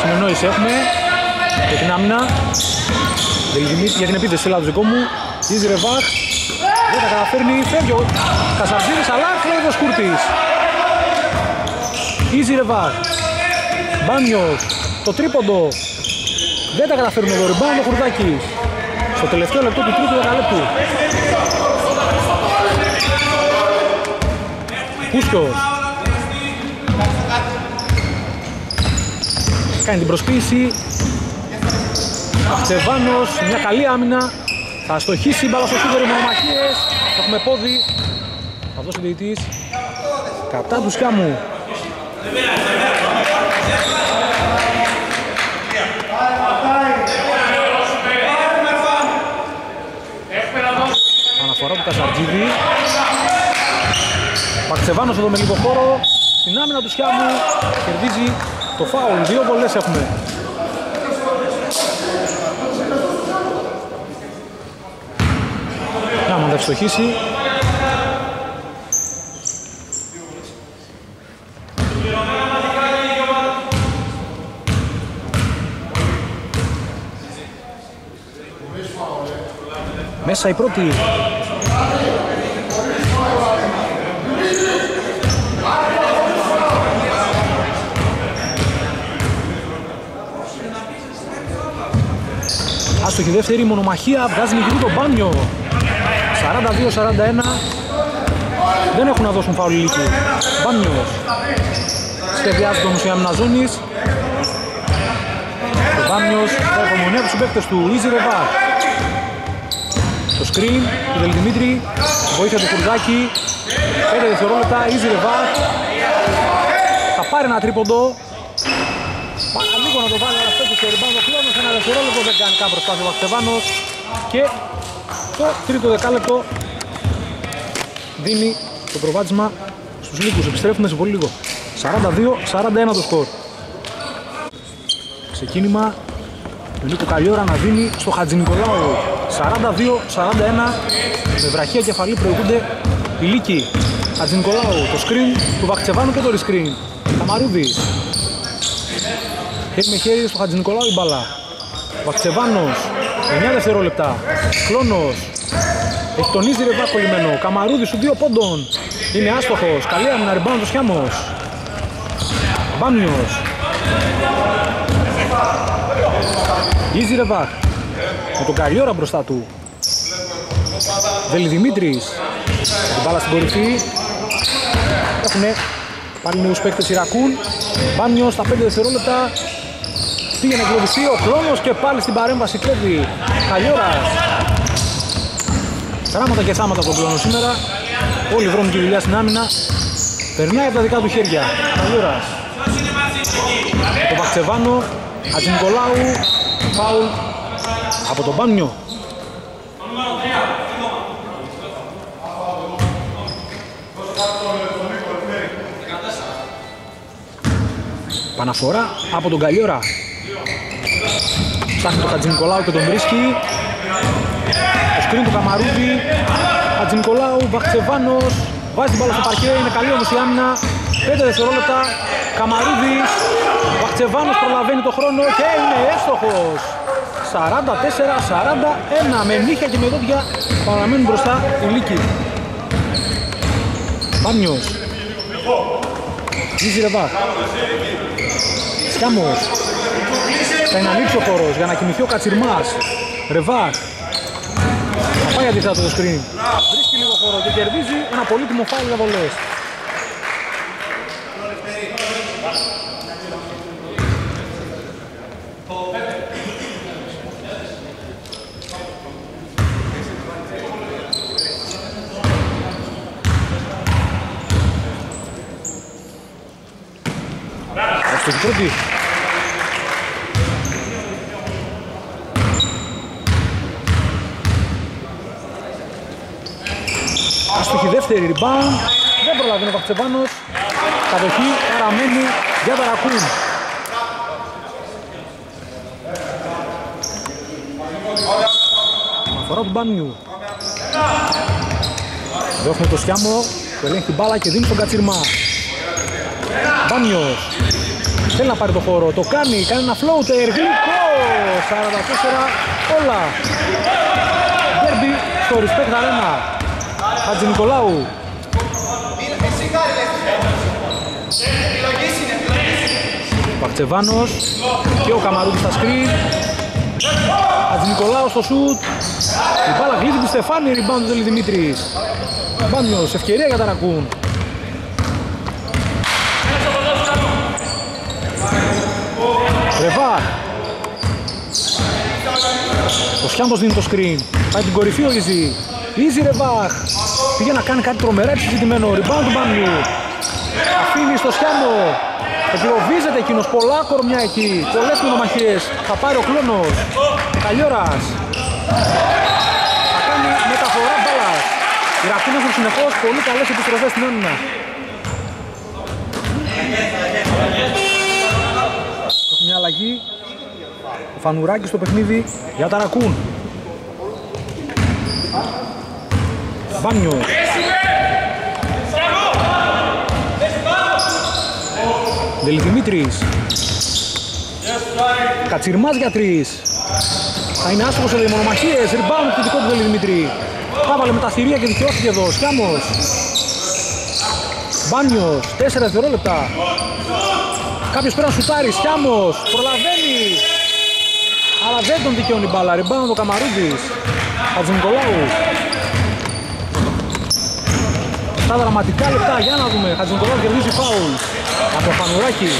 Συνεννόηση έχουμε για την άμυνα. Δελιδημίτη για την επίθεση, λάθος δικό μου. Της Ρεβάχ. Δεν τα καταφέρνει, φεύγει ο Κασαρτζίδης, αλλά κλέβος Κούρτης. Easy Ρεβάχ. Μπάνιος, το τρίποντο. Δεν τα καταφέρουν εδώ, rebound ο Χουρδάκης. Στο τελευταίο λεπτό του τρίτου δεκαλέπτου. Κούσκιος. Κάνει την προσποίηση. Τσεβάνος, μια καλή άμυνα. Θα στοχίσει η μπάλα στο σίδερο με ομαχίες. Έχουμε πόδι. Θα δώσει ο διαιτητής. Καπτά του Σκιάμου. Αναφορά του Κασαρτζίδη. Παξεβάνος εδώ με λίγο χώρο. Στην άμυνα του Σκιάμου κερδίζει το φάουλ. Δύο βολές έχουμε. Άμα θα ευστοχίσει. Μέσα η πρώτη. Άστοχη δεύτερη μονομαχία, βγάζει μικρή το μπάνιο. 42-41. Δεν έχουν να δώσουν φάουλ ηλίκη. Μπάνιος. Σχεδιάζει τον Μουσιάμ Ναζούνης. Ο Μπάνιος θα υπομονεί από τους παίκτες του. Easy Ρεβάχ. Το screen του Δελιδημήτρη. Βοήθεια του Κουρδάκη. 5 δευτερόλεπτα. Easy Ρεβάχ. Θα πάρει ένα τρίποντο. Πάρα λίγο να το βάλει, αλλά αυτό το rebound ο Κλόνος. Ένα δευτερόλεπτο δεν κάνει καν προσπάθεια ο Βαχτεβάνος. Και το τρίτο δεκάλεπτο δίνει το προβάδισμα στους Λύκους. Επιστρέφουμε σε πολύ λίγο. 42-41 το σκορ. Ξεκίνημα του Λύκου Καλλιόρα να δίνει στο Χατζηνικολάου. 42-41. Με βραχία κεφαλή προηγούνται οι Λύκοι. Χατζηνικολάου, το screen του Βαχτσεβάνου και το re-screen. Καμαρούδης. Χέρι με χέρι στο Χατζηνικολάου η μπαλά. Βαχτσεβάνος. 9 δευτερόλεπτα. Κλόνος. Έχει τον Easy Ρεβάχ κολλημένο. Καμαρούδης του 2 πόντων. Είναι άστοχος. Καλή άμυνα, rebound ο Σκιάμος. Μπάμιος. Easy Ρεβάχ. Με τον Καλλιόρα μπροστά του. Δελιδημήτρης. Την μπάλα στην κορυφή. Έχουνε πάλι νέους παίκτες οι Ρακούν. Μπάμιος στα 5 δευτερόλεπτα. Για να κλωβιστεί ο χρόνος και πάλι στην παρέμβαση κλέβει Καλλιόρας. Τράματα και θάματα από τον Κλόνο σήμερα. Όλοι βρώνουν τη δουλειά στην άμυνα. Περνάει από τα δικά του χέρια Καλλιόρας. Το Βαχτσεβάνο, Χατζηνικολάου, φάουλ από τον Μπάνιο. Παναφορά από τον Καλλιόρα. Ψάχνει τον Χατζηνικολάου και τον βρίσκει. Το σκριν του Καμαρούδη. Χατζηνικολάου, Βαχτσεβάνος. Βάζει την μπάλα στο παρκέ, είναι καλή όμως η άμυνα. 5 δευτερόλεπτα. Καμαρούδης. Βαχτσεβάνος προλαβαίνει το χρόνο και είναι εύστοχος. 44-41. Με νύχια και με δόντια παραμένουν μπροστά οι Λύκοι. Πάνιος. Easy Ρεβάχ. Σκιάμος. Θα είναι ανοίξει ο χώρος για να κοιμηθεί ο Κατσιρμάς. Ρεβάχ. Θα πάει αντίθετα το screen. Βρίσκει λίγο χώρο και κερδίζει ένα πολύτιμο φάουλ για βολές. στην πρώτη. Αστοχή δεύτερη rebound, δεν προλαβαίνει ο Παπτσεβάνος. Κατοχή παραμένει για Ταρακούν. Αναφορά του Μπάνιου. Δώχνει το Σιάμο, το ελέγχει την μπάλα και δίνει τον Κατσίρμα. Μπάνιος θέλει να πάρει το χώρο, το κάνει, κάνει ένα floater, γλυκό! 44 όλα. Derby στο Respect Arena. Χατζηνικολάου. Παχτσεβάνος και ο Καμαρούκης στα screen. Χατζηνικολάου στο shoot. Η μπάλα γλύφει του Στεφάνη, rebound του Δημήτρης. Μπάνιος, ευκαιρία για Ταρακούν. Ρεβά. Ο Σιάμπος δίνει το screen. Πάει την κορυφή ο Ιζι. Ιζι Ρεβάχ. Πήγε να κάνει κάτι τρομερά επιζητημένο. Rebound του Μπάνιου. Αφήνει στο Σιάμπο. Εγκλωβίζεται εκείνος. Πολλά κορμιά εκεί. Πολλές μονομαχίες. Θα πάρει ο κλόνος. Καλλιόρας. Θα κάνει μεταφορά μπάλας. Οι Ρακούνες έχουν συνεχώς πολύ καλές επιστροφές στην άμυνα. Μια αλλαγή, ο Φανουράκης στο παιχνίδι για Ταρακούν. Βάνιο. Δελιδημήτρης. Κατσιρμάς για τρεις. Θα είναι άσχος οι μονομαχίες, rebound του δικό του Δελιδημήτρη. Πάβαλε με τα θηρία και δικαιώθηκε εδώ, Σκιάμος. Μπάνιος, 4 δευτερόλεπτα. Κάποιος πέραν σουτάρει, Σιάμος, προλαβαίνει, αλλά δεν τον δικαιώνει μπάλα, rebound ο Καμαρούδης, Χατζηνικολάου. Στα δραματικά λεπτά, για να δούμε, Χατζηνικολάου κερδίζει φάουλ από το Φανουράκι.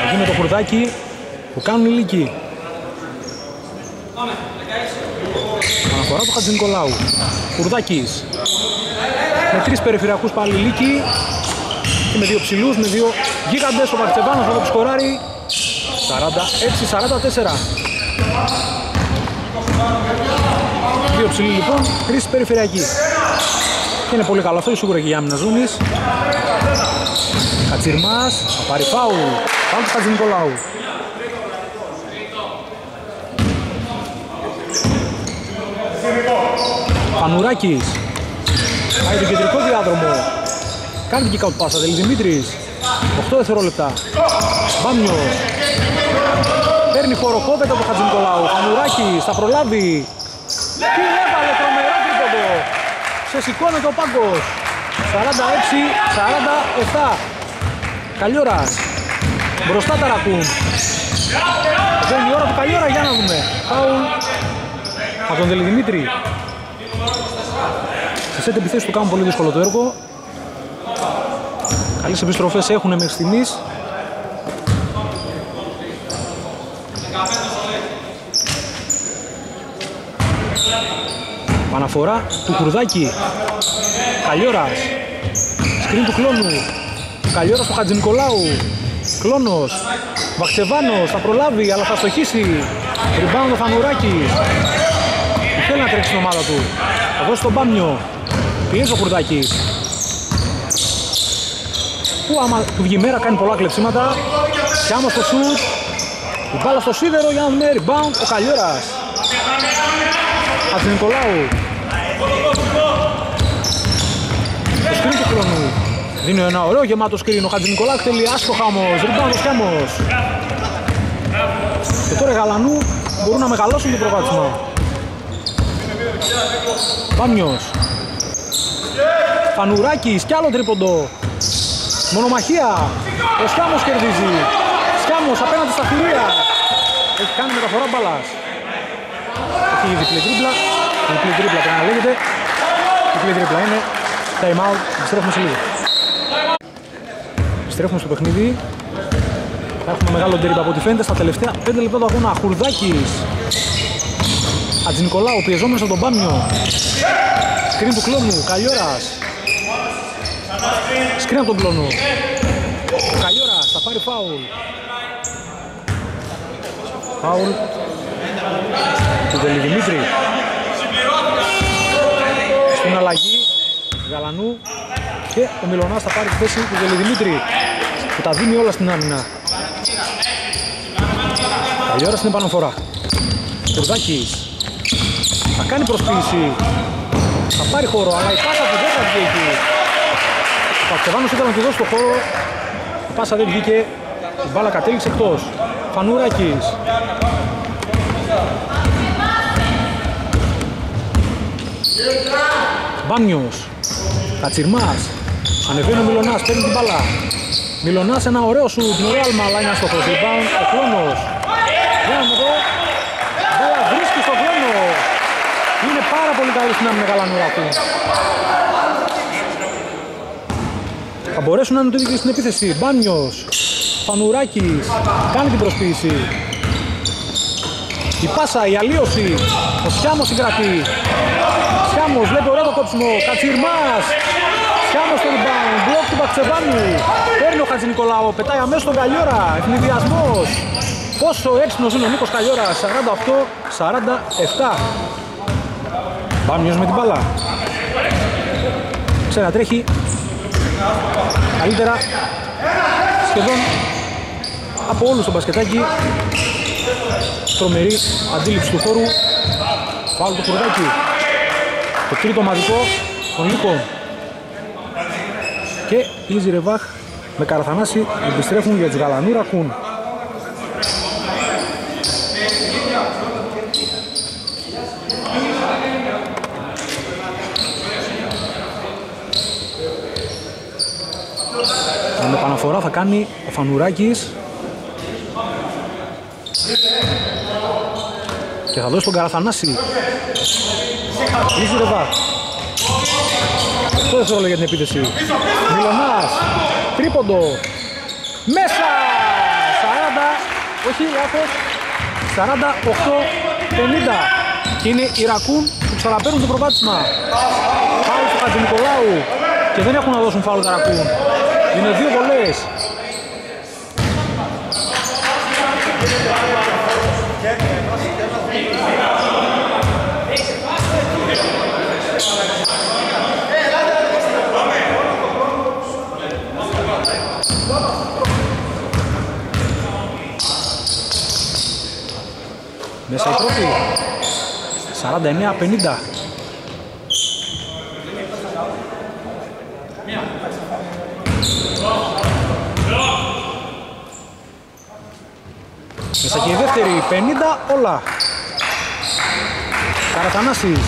Αλλαγή με το χουρδάκι που κάνουν οι Λύκοι. Αναφορά του Χατζηνικολάου, Χουρδάκης. Με τρεις περιφερειακούς πάλι Λύκοι και με δύο ψηλούς, με δύο γίγαντες, ο Βαρτσεβάνος εδώ που σκοράρει 46-44. Δύο ψηλοί λοιπόν, τρεις περιφερειακοί. Και είναι πολύ καλό αυτό, σίγουρα και για άμυνα ζώνης. Κατσιρμάς, θα πάρει φάουλ, φάουλ του Χατζηνικολάου. Φανουράκης. Πάει τον κεντρικό διάδρομο. Κάνει την kick-out πάσα, Δελιδημήτρης. 8 δευτερόλεπτα. Μπάμιος. Παίρνει χώρο, κόβεται από Χατζηνικολάου. Φανουράκης, θα προλάβει. Τι έβαλε, τρομερά τρίποντο. Ξεσηκώνεται ο πάγκος. 46-47. Καλλιόρας. Μπροστά Ταρακούν. Δεν είναι η ώρα του Καλλιόρα, για να δούμε. Φάουλ από τον Δελιδημήτρη. Στις σετ επιθέσεις του κάνουν πολύ δύσκολο το έργο. Καλές επιστροφές έχουν μέχρι στιγμής. Αναφορά του Κουρδάκη. Καλλιόρας. Σκριν του Κλόνου. Καλλιόρας του Χατζηνικολάου. Κλόνος. Βαξεβάνος θα προλάβει αλλά θα στοχίσει. Rebound ο Φανουράκης. Θέλει να τρέξει την ομάδα του. Θα δώσει τον Μπάμιο. Πιέζει ο Κουρδάκης. Που άμα του βγει μέρα κάνει πολλά κλεψίματα. Σιάμος στο σουτ. Η μπάλα στο σίδερο για να δούμε. Rebound ο Καλλιόρας. Χατζηνικολάου. Το σκριν του Χρόνου. Δίνει ένα ωραίο γεμάτο σκριν. Ο Χατζηνικολάου εκτελεί άστοχα όμως. Rebound ο Σιάμος. Και τώρα οι Γαλανού μπορούν να μεγαλώσουν το προβάδισμα. Πάμιος. Φανουράκης κι άλλο τρίποντο. Μονομαχία. Ο Σκιάμος κερδίζει. Σκιάμος απέναντι στα θηρία. Έχει κάνει μεταφορά μπάλας. Έχει διπλή-τρίπλα. Διπλή-τρίπλα πρέπει να λέγεται. Διπλή-τρίπλα είναι. Time out. Επιστρέφουμε σε λίγο. Επιστρέφουμε στο παιχνίδι. Θα έχουμε μεγάλο τρίμπα από ό,τι φαίνεται στα τελευταία 5 λεπτά του αγώνα. Χουρδάκης. Χατζηνικολάου πιεζόμενος από τον Μπάμιο. Σκριν του Κλόνου, Καλλιόρας. Σκριν από τον Πλωνό. Καλιόρα, θα πάρει φάουλ. Φάουλ του Δελιδημήτρη. Στην αλλαγή Γαλανού και ο Μιλωνάς θα πάρει τη θέση του Δελιδημήτρη που τα δίνει όλα στην άμυνα. Καλιόρα στην επαναφορά. Κουρδάκης θα κάνει προσποίηση. Θα πάρει χώρο, αλλά η πάσα του δεν θα βγει εκεί. Ο Παξεβάνος ήταν να του δώσει το χώρο. Η πάσα δεν βγήκε. Η μπάλα κατέληξε εκτός. Φανουράκης. Μπάνιος. Κατσιρμάς. Ανεβαίνει ο Μιλωνάς, παίρνει την μπάλα. Μιλωνάς ένα ωραίο σου, την ωραία άλμα, αλλά είναι αστοχός. Rebound, ο Κλόνος. Βγαίνουμε εδώ. Μπάλα βρίσκει στο Κλόνο. Είναι πάρα πολύ καλή στην άμυνα Γαλανούρα αυτή. Θα μπορέσουν να είναι το ίδιο στην επίθεση. Μπάνιος, Φανουράκης, κάνει την προσποίηση. Η πάσα, η αλλίωση, ο Σιάμος συγκρατεί. Σιάμος βλέπει ωραίο το κόψιμο, Κατσιρμάς. Σιάμος το rebound, μπλοκ του Μπαξεβάνου. Παίρνει ο Χατζηνικολάου, πετάει αμέσως τον Καλιόρα, ευνηδιασμός. Πόσο έξυπνος είναι ο Νίκος Καλιόρας, 48-47. Μπάνιος με την μπάλα. Ξανατρέχει. Καλύτερα σχεδόν από όλους τον μπασκετάκι. Τρομερή αντίληψη του χώρου. Φάουλ του Κουρδάκη. Το τρίτο μαζικό των Λύκων. Και η Ζηρεβάχ με Καραθανάση επιστρέφουν για τους Γαλανούρα Κουν. Με επαναφορά θα κάνει ο Φανουράκης και θα δώσει τον Καραθανάση. Λύση ρεβά. Αυτό δεν για την επίθεση. Μιλωνάς, τρίποντο, μέσα! 40, όχι λάθος, 48-50. Είναι οι Ρακούν που ξαναπαίρνουν το προβάτισμα. Φάουλ του Χατζηνικολάου και δεν έχουν να δώσουν φάουλ τα Ρακούν. Είναι δύο βολές. Μέσα η πρώτη. 49-50. Μέσα και η δεύτερη, 50 όλα. Καραθανάσης.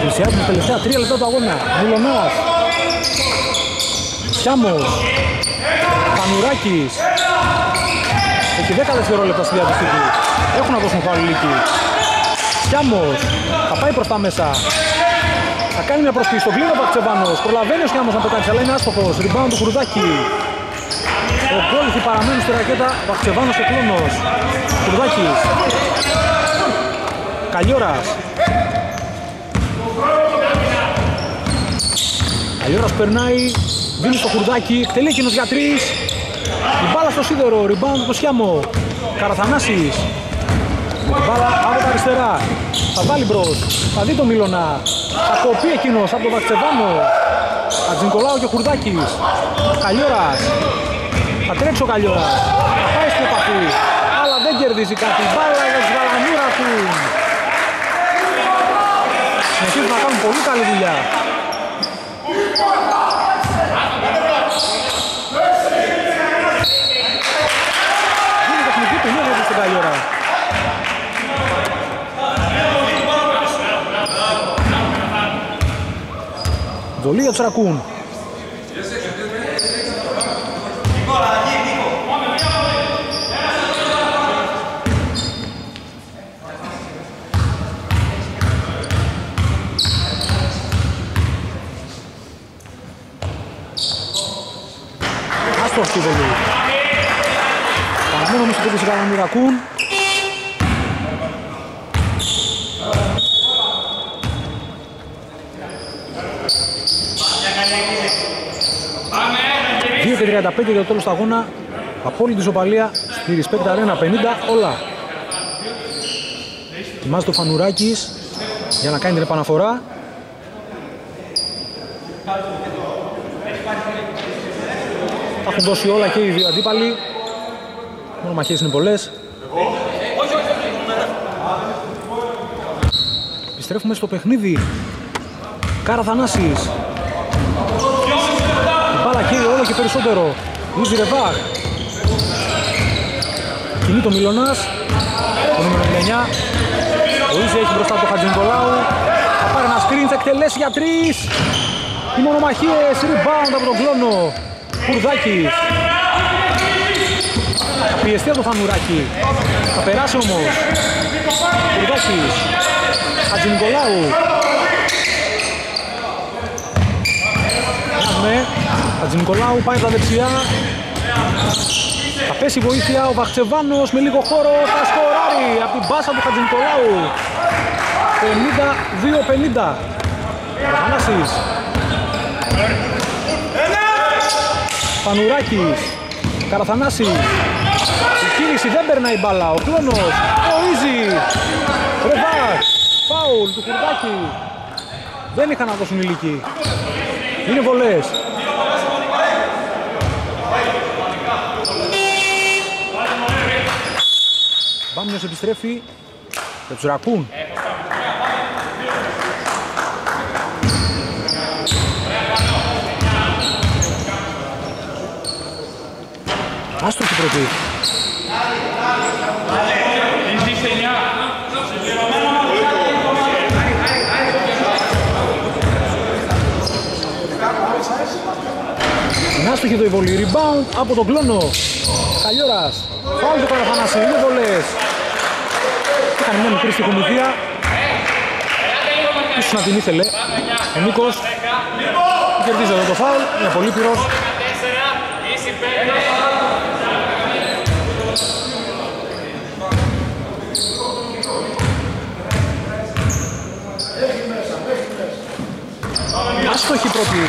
Πλησιάζουν τα τελευταία 3 λεπτά του αγώνα. Μιλωνάς. Σιάμος. Πανουράκης. Έχει 10 δευτερόλεπτα στη διάθεση του. Έχουν να δώσουν φάουλ Λύκοι. Σιάμος. Θα πάει προς τα μέσα. Θα κάνει μια προσποίηση. Τον κλείνει ο Παξεβάνος. Προλαβαίνει ο Σιάμος να πετάξει, αλλά είναι άστοχος. Rebound του Κουρδάκη. Ο γκόλιθι παραμένει στη ρακέτα, Βαχτσεβάνος και Κλόνος. Κουρδάκης. Καλιόρας. Καλιόρας περνάει, δίνει στο Κουρδάκι, εκτελεί εκείνος για τρεις. Η μπάλα στο σίδερο, rebound το Σιάμο. Καραθανάσης. Με την μπάλα από τα αριστερά. Θα βάλει μπρος, θα δει το Μιλωνά. Θα κοπεί εκείνος από τον Βαχτσεβάνο. Ατζινικολάου και ο Κουρδάκης. Καλιόρας. Θα τρέξει ο Καλιόρας, θα πάει στην επαφή, αλλά δεν κερδίζει κάτι. Μπάλα για τους Γαλανούρα του. Συνεχίζουν να κάνουν πολύ καλή δουλειά. Γίνει τεχνική ποινή στον Καλιόρα. Βολή για τους Ρακούν. Άστοχη βολή. Παραμένω μέσα στο Γαλανούρα Κουν. 35 για το τέλος του αγώνα. Απόλυτη ισοπαλία στη Respect Arena, 50 όλα. Ετοιμάζεται ο Φανουράκης για να κάνει την επαναφορά. Τα έχουν δώσει όλα και οι δύο αντίπαλοι. Μόνο μαχές είναι πολλές. Επιστρέφουμε στο παιχνίδι. Κάρα Θανάσης. Η μπάλα καίει όλο και περισσότερο. Ούζι Ρεβάχ. Κινεί το Μιλωνάς. Το νούμερο 9. Ο Ούζι έχει μπροστά το Χατζηνικολάου. Θα πάρει ένα screen, θα εκτελέσει για τρεις. Οι μονομαχίες, rebound από τον Κλόνο. Κουρδάκης. Θα πιεστεί από το Φανουράκι. Θα περάσει όμως. Κουρδάκης. Χατζηνικολάου. Χατζηνικολάου πάει τα δεξιά. Θα πέσει βοήθεια ο Βαχτσεβάνος με λίγο χώρο. Θα σκοράρει από την μπάσα του Χατζηνικολάου. 52-50. Θανάσης. Φανουράκης. Καραθανάσης. Η κίνηση δεν περνάει μπάλα. Ο Κλόνος. Ο Ίζι. Ρεβάς. Φάουλ του Κουρδάκη. Δεν είχαν να δώσουν ηλικία. Είναι βολές. Μπάμιος επιστρέφει και τους ρακούν. Άστροφη πρώτη. Να στοιχεί το Ιβολή, rebound από τον Κλόνο. Καλιόρας, φάουλ του Καραφανάση, είναι βολές. Είχαν μια μικρή στοιχομηθεία. Ίσως να την ήθελε ο Νίκος. Κερδίζει εδώ το φάουλ, είναι πολύ πυρός. Να στοχή πρώτη.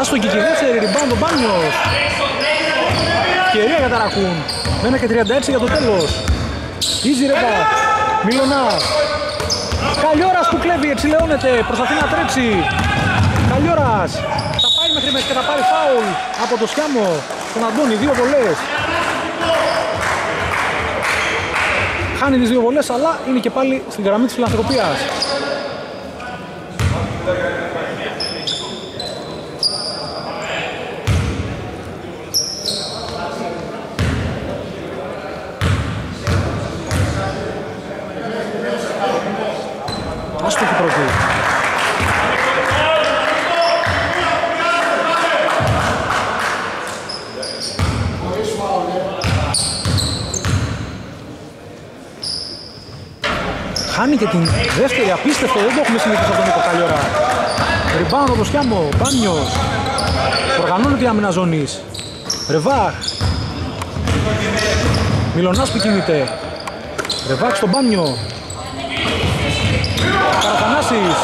Άστο και δεύτερη rebound ο Μπάνιος. Ευκαιρία για τα Ρακούν. 1 και 36 για το τέλος. Easy Ρεβά. Μιλωνάς. Καλιόρας που κλέβει, εξηλαιώνεται, προσπαθεί να τρέξει. Καλιόρας. Θα πάει μέχρι μέσα και θα πάρει φάουλ από το Σιάμο. Τον Αντώνη, δύο βολές. Χάνει τις δύο βολές, αλλά είναι και πάλι στην γραμμή της φιλανθρωπίας. Άστοχη πρώτη. Χάνει και την δεύτερη, απίστευτο, δεν το έχουμε συνηθίσει από τον Νίκο Καλιόρα. Ριμπάουντ το Σιάμο, Μπάνιος. Οργανώνεται η άμυνα ζώνης. Ρεβάχ. Μιλωνάς που κινείται. Ρεβάχ στον Μπάνιο. Καραθανάσης.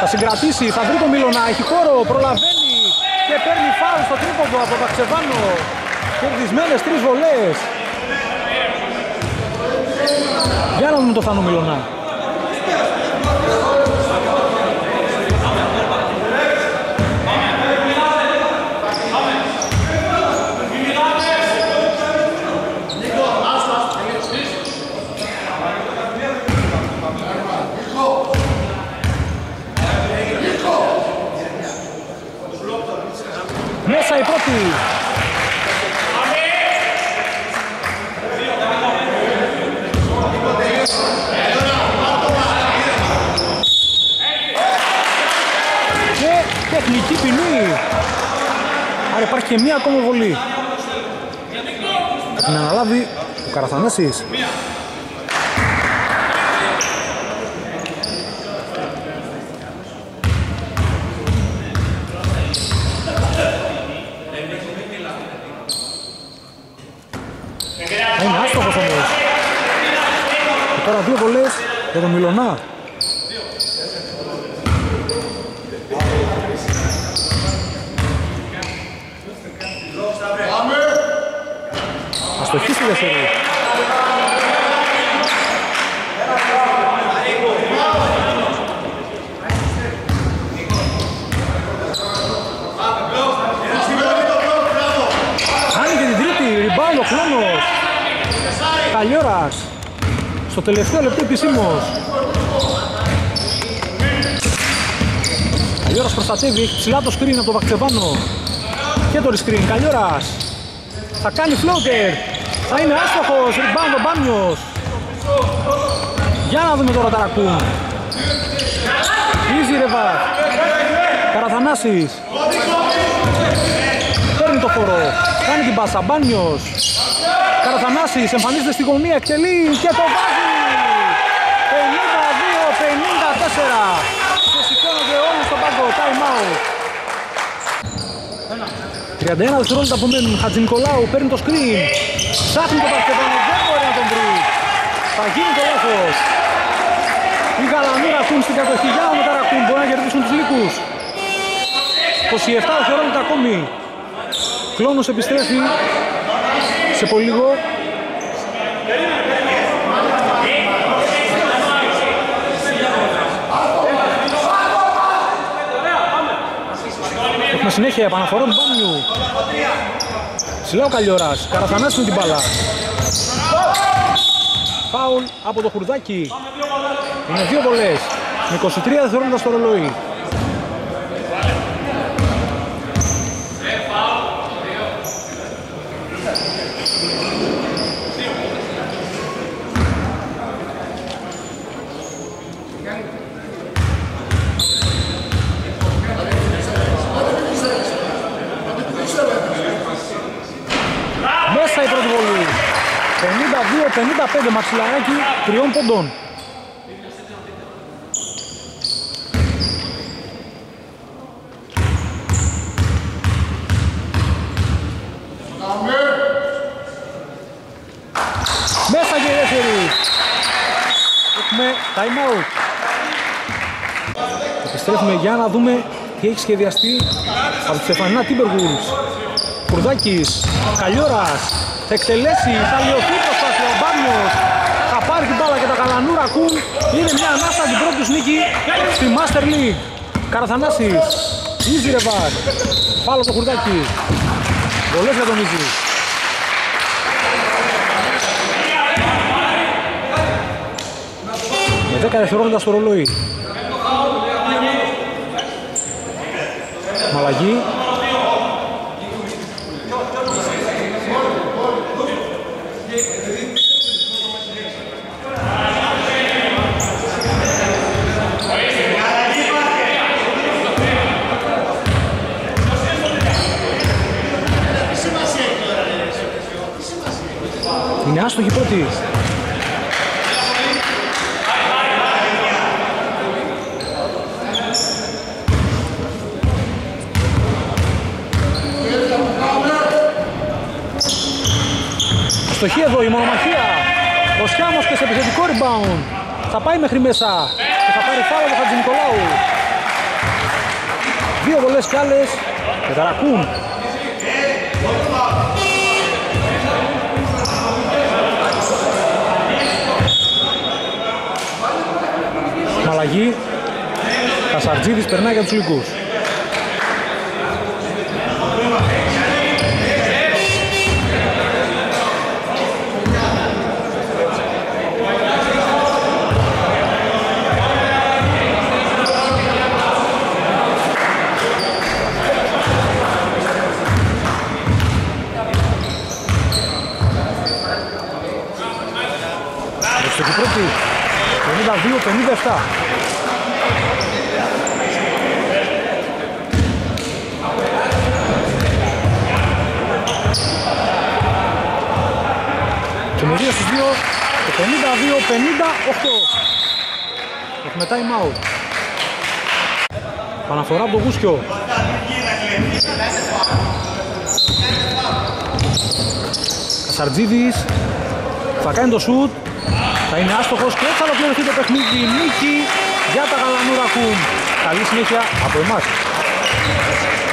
Θα συγκρατήσει, θα βρει τον Μιλωνά, έχει χώρο, προλαβαίνει και παίρνει φάουλ στο τρίποδο από τον Βαξεβάνο. Κερδισμένες τρεις βολές. Για να δούμε το Θάνο Μιλωνά. Μέσα η πρώτη. Τεχνική ποινή. Άρα υπάρχει και μία ακόμα βολή. Θα την αναλάβει ο Καραθανάσης. Είναι άστοχος όμως. Τώρα δύο βολές για τον Μιλωνά. Αστοχή στη δεύτερη. Άνοιγε την τρίτη, ριμπάουντ ο Κλόνος. Καλλιόρας. Στο τελευταίο λεπτό επισήμως. Καλλιόρας προστατεύει, έχει ψηλά το σκριν από τον Βακτσεβάνο. Και το ρισκριν, Καλλιόρας. Θα κάνει φλόκερ. Θα είναι άστοχος, rebound ο Μπάνιος. Για να δούμε τώρα τα ρακούν. Ήζη ρεβά. Καραθανάσης. Παίρνει το χώρο. Κάνει την πάσα, Μπάνιος. Καραθανάσης εμφανίζεται στη γωνία, εκτελεί και το βάζει. 52-54. Και σηκώνονται όλοι στον πάγκο, time out. 31 δευτερόλεπτα από τον Χατζηνικολάου, παίρνει το screen. Ψάχνει τον Παρκεβάνο, δεν μπορεί να τον βρει. Θα γίνει το λάθος. Οι Γαλανοί ρακούν στην κατοχή, για να μεταρακούν, μπορεί να κερδίσουν τους λύκους. 27 δευτερόλεπτα ακόμη. Κλόνος επιστρέφει σε πολύ λίγο. Έχουμε συνέχεια επαναφορών Μπάνιου. Ψηλά ο Καλλιόρας, Καραθανάσης με την μπάλα. Φάουλ από το Χουρδάκι. Είναι δύο βολές. Με 23 δευτερόλεπτα στο ρολόι. Μέσα η πρώτη βολή. 52-55, Μαξιλαράκι 3 ποντών. Μέσα και δεύτερη. Έχουμε time out. Επιστρέφουμε για να δούμε τι έχει σχεδιαστεί από τη Στεφανινά Τίμπεργουλς. Κουρδάκης, Καλλιόρας, θα εκτελέσει, θα λιωθεί προσπάθεια ο Μπάνιος, θα πάρει την μπάλα και τα Γαλανούρα ακούν, είναι μια ανάσα την πρώτη τους νίκη στη Master League. Καραθανάσης, Easy Revar, πάλι το Κουρδάκι, πολλές για τον Easy. Με 10 δευτερόλεπτα στο ρολόι. Μαλλαγή. Είναι άστοχη πρώτη. Αστοχή εδώ η μονομαχία. Ο Σιάμος και σε επιθετικό rebound. Θα πάει μέχρι μέσα και θα πάρει φάουλ του Χατζηνικολάου. Δύο βολές κι άλλες και τα ρακούν. Αλλαγή, Κασαρτζίδης περνάει για τους λυκούς. Στο πρώτη, 52-57. Δύο στους δύο, το 52-58. Έχουμε time out. Παναφορά από τον Γουσκιο. Κασαρτζίδης θα κάνει το shoot. Θα είναι άστοχος και έτσι θα ολοκληρωθεί το παιχνίδι. Νίκη για τα Γαλανού Ρακούμ. Καλή συνέχεια από εμάς.